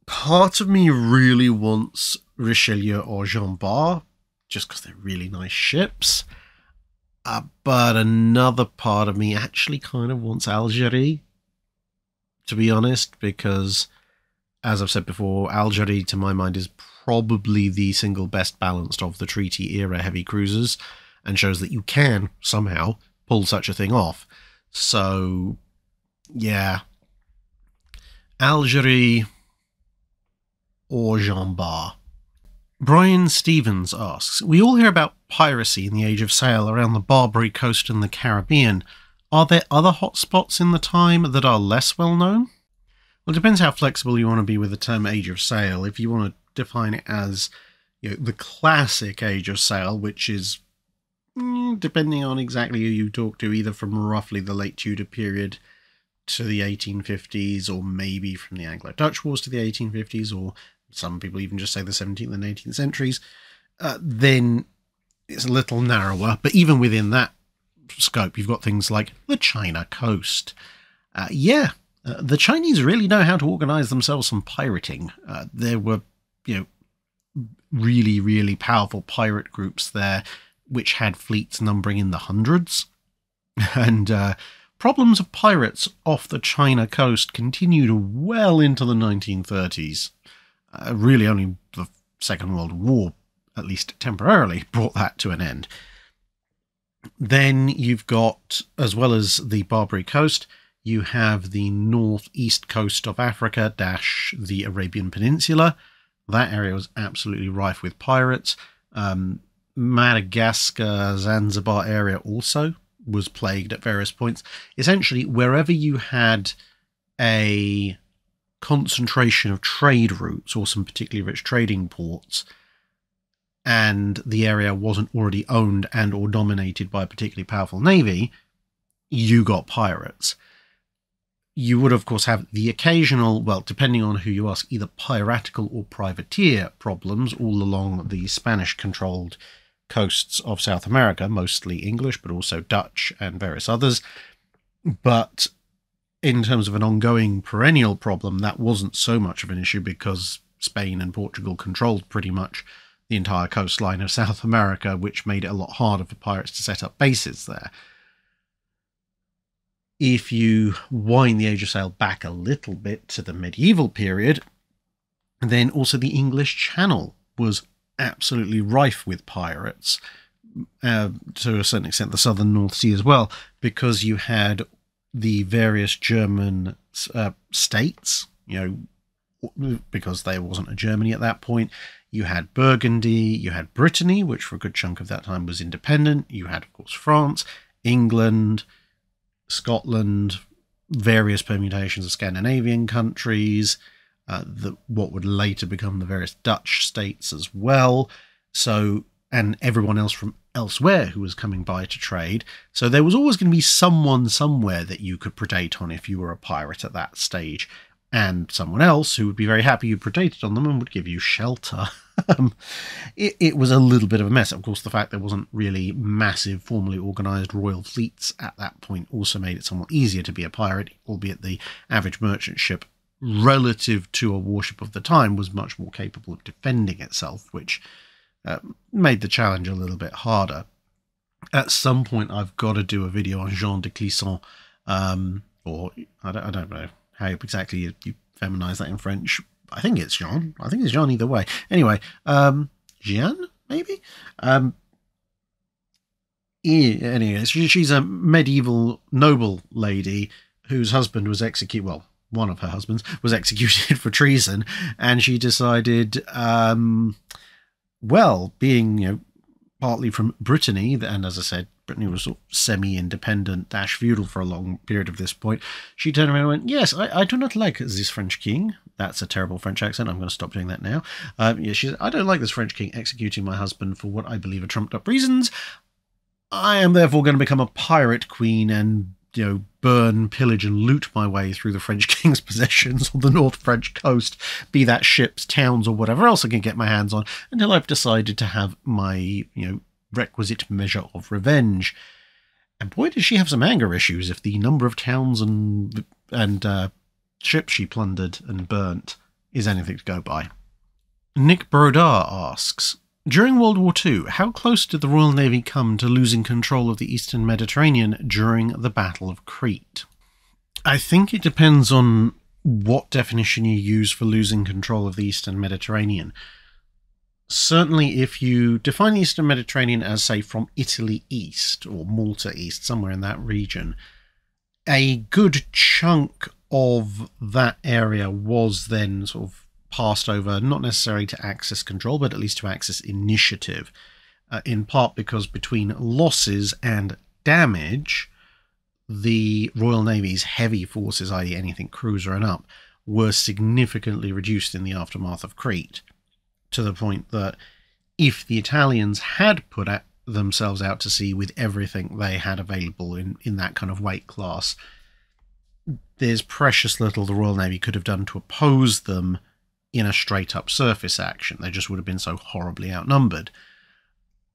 Part of me really wants Richelieu or Jean Bart, just because they're really nice ships. But another part of me actually kind of wants Algerie, to be honest, because, as I've said before, Algerie, to my mind, is probably the single best balanced of the treaty-era heavy cruisers, and shows that you can, somehow, pull such a thing off. So, yeah. Algerie or Jean Bart. Brian Stevens asks, we all hear about piracy in the Age of Sail around the Barbary Coast and the Caribbean. Are there other hotspots in the time that are less well known? Well, it depends how flexible you want to be with the term Age of Sail. If you want to define it as, you know, the classic Age of Sail, which is, depending on exactly who you talk to, either from roughly the late Tudor period to the 1850s, or maybe from the Anglo-Dutch Wars to the 1850s, or some people even just say the 17th and 18th centuries, then it's a little narrower. But even within that scope, you've got things like the China coast. The Chinese really know how to organize themselves from pirating. There were, really, really powerful pirate groups there, which had fleets numbering in the hundreds. And problems of pirates off the China coast continued well into the 1930s. Really only the Second World War, at least temporarily, brought that to an end. Then you've got, as well as the Barbary Coast, you have the northeast coast of Africa - the Arabian Peninsula. That area was absolutely rife with pirates. Madagascar, Zanzibar area also was plagued at various points. Essentially, wherever you had a concentration of trade routes or some particularly rich trading ports, and the area wasn't already owned and or dominated by a particularly powerful navy, you got pirates. You would, of course, have the occasional, well, depending on who you ask, either piratical or privateer problems all along the Spanish-controlled coasts of South America, mostly English, but also Dutch and various others. But in terms of an ongoing perennial problem, that wasn't so much of an issue because Spain and Portugal controlled pretty much the entire coastline of South America, which made it a lot harder for pirates to set up bases there. If you wind the Age of Sail back a little bit to the medieval period, then also the English Channel was absolutely rife with pirates, to a certain extent the southern North Sea as well, because you had the various German states, because there wasn't a Germany at that point. You had Burgundy, you had Brittany, which for a good chunk of that time was independent. You had, of course, France, England, Scotland, various permutations of Scandinavian countries, what would later become the various Dutch states as well. So, and everyone else from elsewhere who was coming by to trade. So there was always going to be someone somewhere that you could predate on if you were a pirate at that stage, and someone else who would be very happy you predated on them and would give you shelter. It was a little bit of a mess. Of course, the fact there wasn't really massive, formally organised royal fleets at that point also made it somewhat easier to be a pirate, albeit the average merchant ship, relative to a warship of the time, was much more capable of defending itself, which made the challenge a little bit harder. At some point, I've got to do a video on Jean de Clisson, or I don't know how exactly you feminize that in French. I think it's Jean. I think it's Jean either way. Anyway, Jeanne, maybe? Anyway, she's a medieval noble lady whose husband was executed, well, one of her husbands was executed for treason, and she decided... well, being partly from Brittany, and as I said, Brittany was sort of semi-independent -feudal for a long period of this point, she turned around and went, yes, I do not like this French king. That's a terrible French accent. I'm going to stop doing that now. She said, I don't like this French king executing my husband for what I believe are trumped-up reasons. I am therefore going to become a pirate queen and burn, pillage, and loot my way through the French king's possessions on the North French coast, be that ships, towns, or whatever else I can get my hands on, until I've decided to have my, requisite measure of revenge. And boy, does she have some anger issues if the number of towns and ships she plundered and burnt is anything to go by. Nick Brodar asks, during World War II, how close did the Royal Navy come to losing control of the Eastern Mediterranean during the Battle of Crete? I think it depends on what definition you use for losing control of the Eastern Mediterranean. Certainly if you define the Eastern Mediterranean as, say, from Italy east, or Malta east, somewhere in that region, a good chunk of that area was then sort of passed over, not necessarily to Axis control, but at least to Axis initiative, in part because between losses and damage, the Royal Navy's heavy forces, i.e. anything cruiser and up, were significantly reduced in the aftermath of Crete, to the point that if the Italians had put themselves out to sea with everything they had available in that kind of weight class, there's precious little the Royal Navy could have done to oppose them in a straight-up surface action. They just would have been so horribly outnumbered.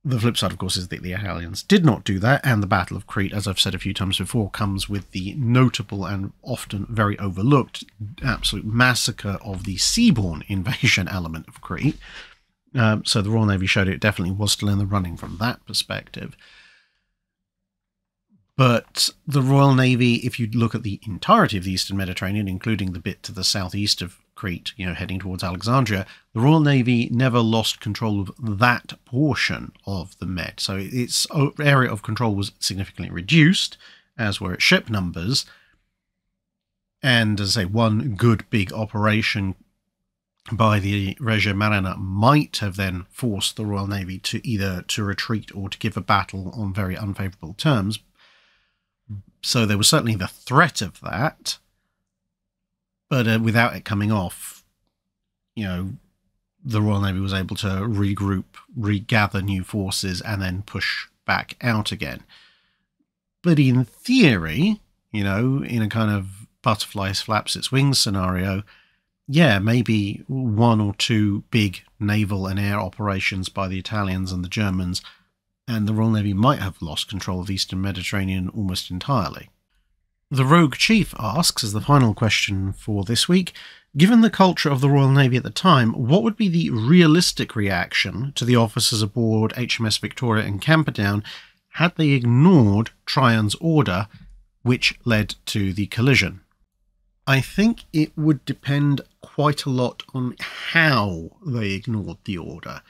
The flip side, of course, is that the Italians did not do that, and the Battle of Crete, as I've said a few times before, comes with the notable and often very overlooked absolute massacre of the seaborne invasion element of Crete. So the Royal Navy showed it definitely was still in the running from that perspective. But the Royal Navy, if you look at the entirety of the Eastern Mediterranean, including the bit to the southeast of Crete, heading towards Alexandria, the Royal Navy never lost control of that portion of the Med. So its area of control was significantly reduced, as were its ship numbers. And as I say, one good big operation by the Regia Marina might have then forced the Royal Navy to either to retreat or to give a battle on very unfavourable terms. So there was certainly the threat of that. But without it coming off, the Royal Navy was able to regroup, regather new forces, and then push back out again. But in theory, in a kind of butterfly flaps its wings scenario, yeah, maybe one or two big naval and air operations by the Italians and the Germans, and the Royal Navy might have lost control of the Eastern Mediterranean almost entirely. The Rogue Chief asks, as the final question for this week, given the culture of the Royal Navy at the time, what would be the realistic reaction to the officers aboard HMS Victoria and Camperdown had they ignored Tryon's order, which led to the collision? I think it would depend quite a lot on how they ignored the order.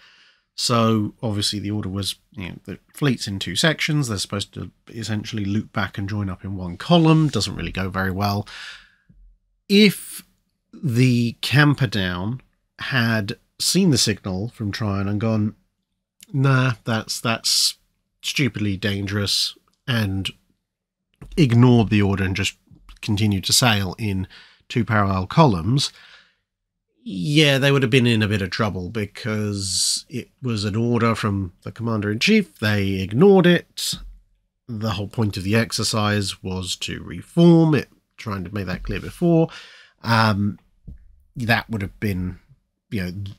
So, obviously, the order was, the fleet's in two sections. They're supposed to essentially loop back and join up in one column. Doesn't really go very well. If the Camperdown had seen the signal from Tryon and gone, nah, that's stupidly dangerous, and ignored the order and just continued to sail in two parallel columns, yeah, they would have been in a bit of trouble, because it was an order from the Commander-in-Chief. They ignored it. The whole point of the exercise was to reform it, trying to make that clear before. That would have been,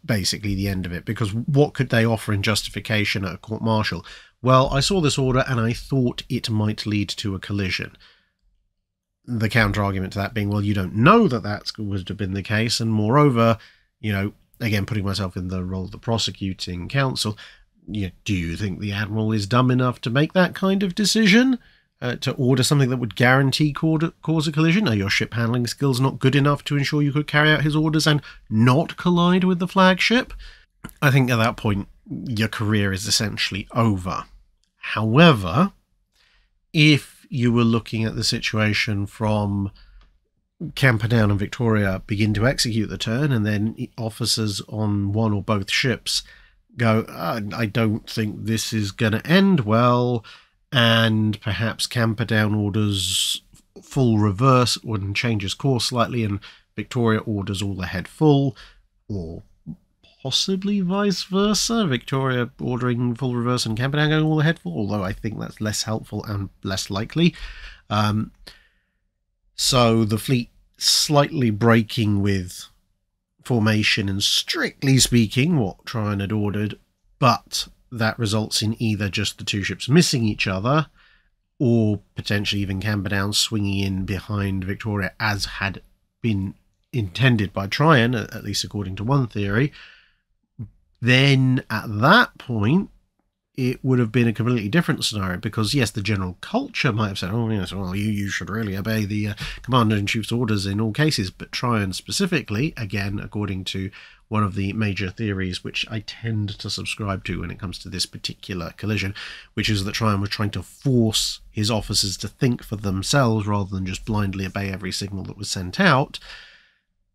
basically the end of it, because what could they offer in justification at a court-martial? Well, I saw this order and I thought it might lead to a collision. The counter-argument to that being, well, you don't know that that would have been the case, and moreover, again, putting myself in the role of the prosecuting counsel, do you think the Admiral is dumb enough to make that kind of decision? To order something that would guarantee cause a collision? Are your ship handling skills not good enough to ensure you could carry out his orders and not collide with the flagship? I think at that point, your career is essentially over. However, if you were looking at the situation from Camperdown and Victoria begin to execute the turn, and then officers on one or both ships go, I don't think this is going to end well, and perhaps Camperdown orders full reverse and changes course slightly, and Victoria orders all ahead full, or possibly vice versa, Victoria ordering full reverse and Camperdown going all ahead full, although I think that's less helpful and less likely. So the fleet slightly breaking with formation and strictly speaking what Tryon had ordered, but that results in either just the two ships missing each other or potentially even Camberdown swinging in behind Victoria as had been intended by Tryon, at least according to one theory. Then at that point it would have been a completely different scenario, because yes, the general culture might have said, oh yes, well you should really obey the commander-in-chief's orders in all cases, but Tryon specifically, again according to one of the major theories which I tend to subscribe to when it comes to this particular collision, which is that Tryon was trying to force his officers to think for themselves rather than just blindly obey every signal that was sent out.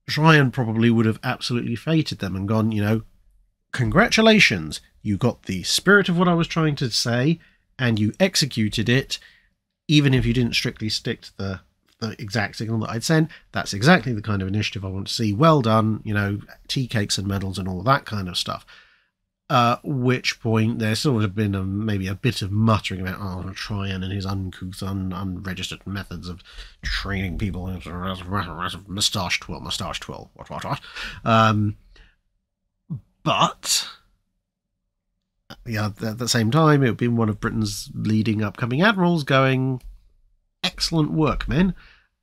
Tryon probably would have absolutely fated them and gone, you know, congratulations, you got the spirit of what I was trying to say and you executed it, even if you didn't strictly stick to the exact signal that I'd sent. That's exactly the kind of initiative I want to see. Well done, you know, tea cakes and medals and all that kind of stuff. Which point there sort of been maybe a bit of muttering about, oh, Tryon and his uncouth, unregistered methods of training people. Moustache twirl, what. But yeah, at the same time, it had been one of Britain's leading upcoming admirals going, excellent work, men.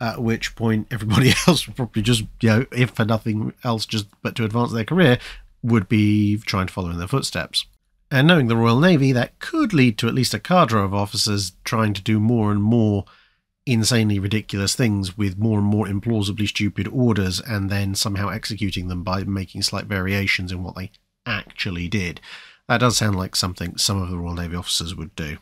At which point, everybody else would probably just, you know, if for nothing else, just but to advance their career, would be trying to follow in their footsteps. And knowing the Royal Navy, that could lead to at least a cadre of officers trying to do more and more insanely ridiculous things with more and more implausibly stupid orders, and then somehow executing them by making slight variations in what they actually did. That does sound like something some of the Royal Navy officers would do.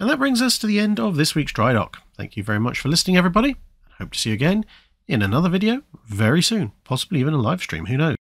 And that brings us to the end of this week's Dry Dock. Thank you very much for listening, everybody. I hope to see you again in another video very soon, possibly even a live stream, who knows.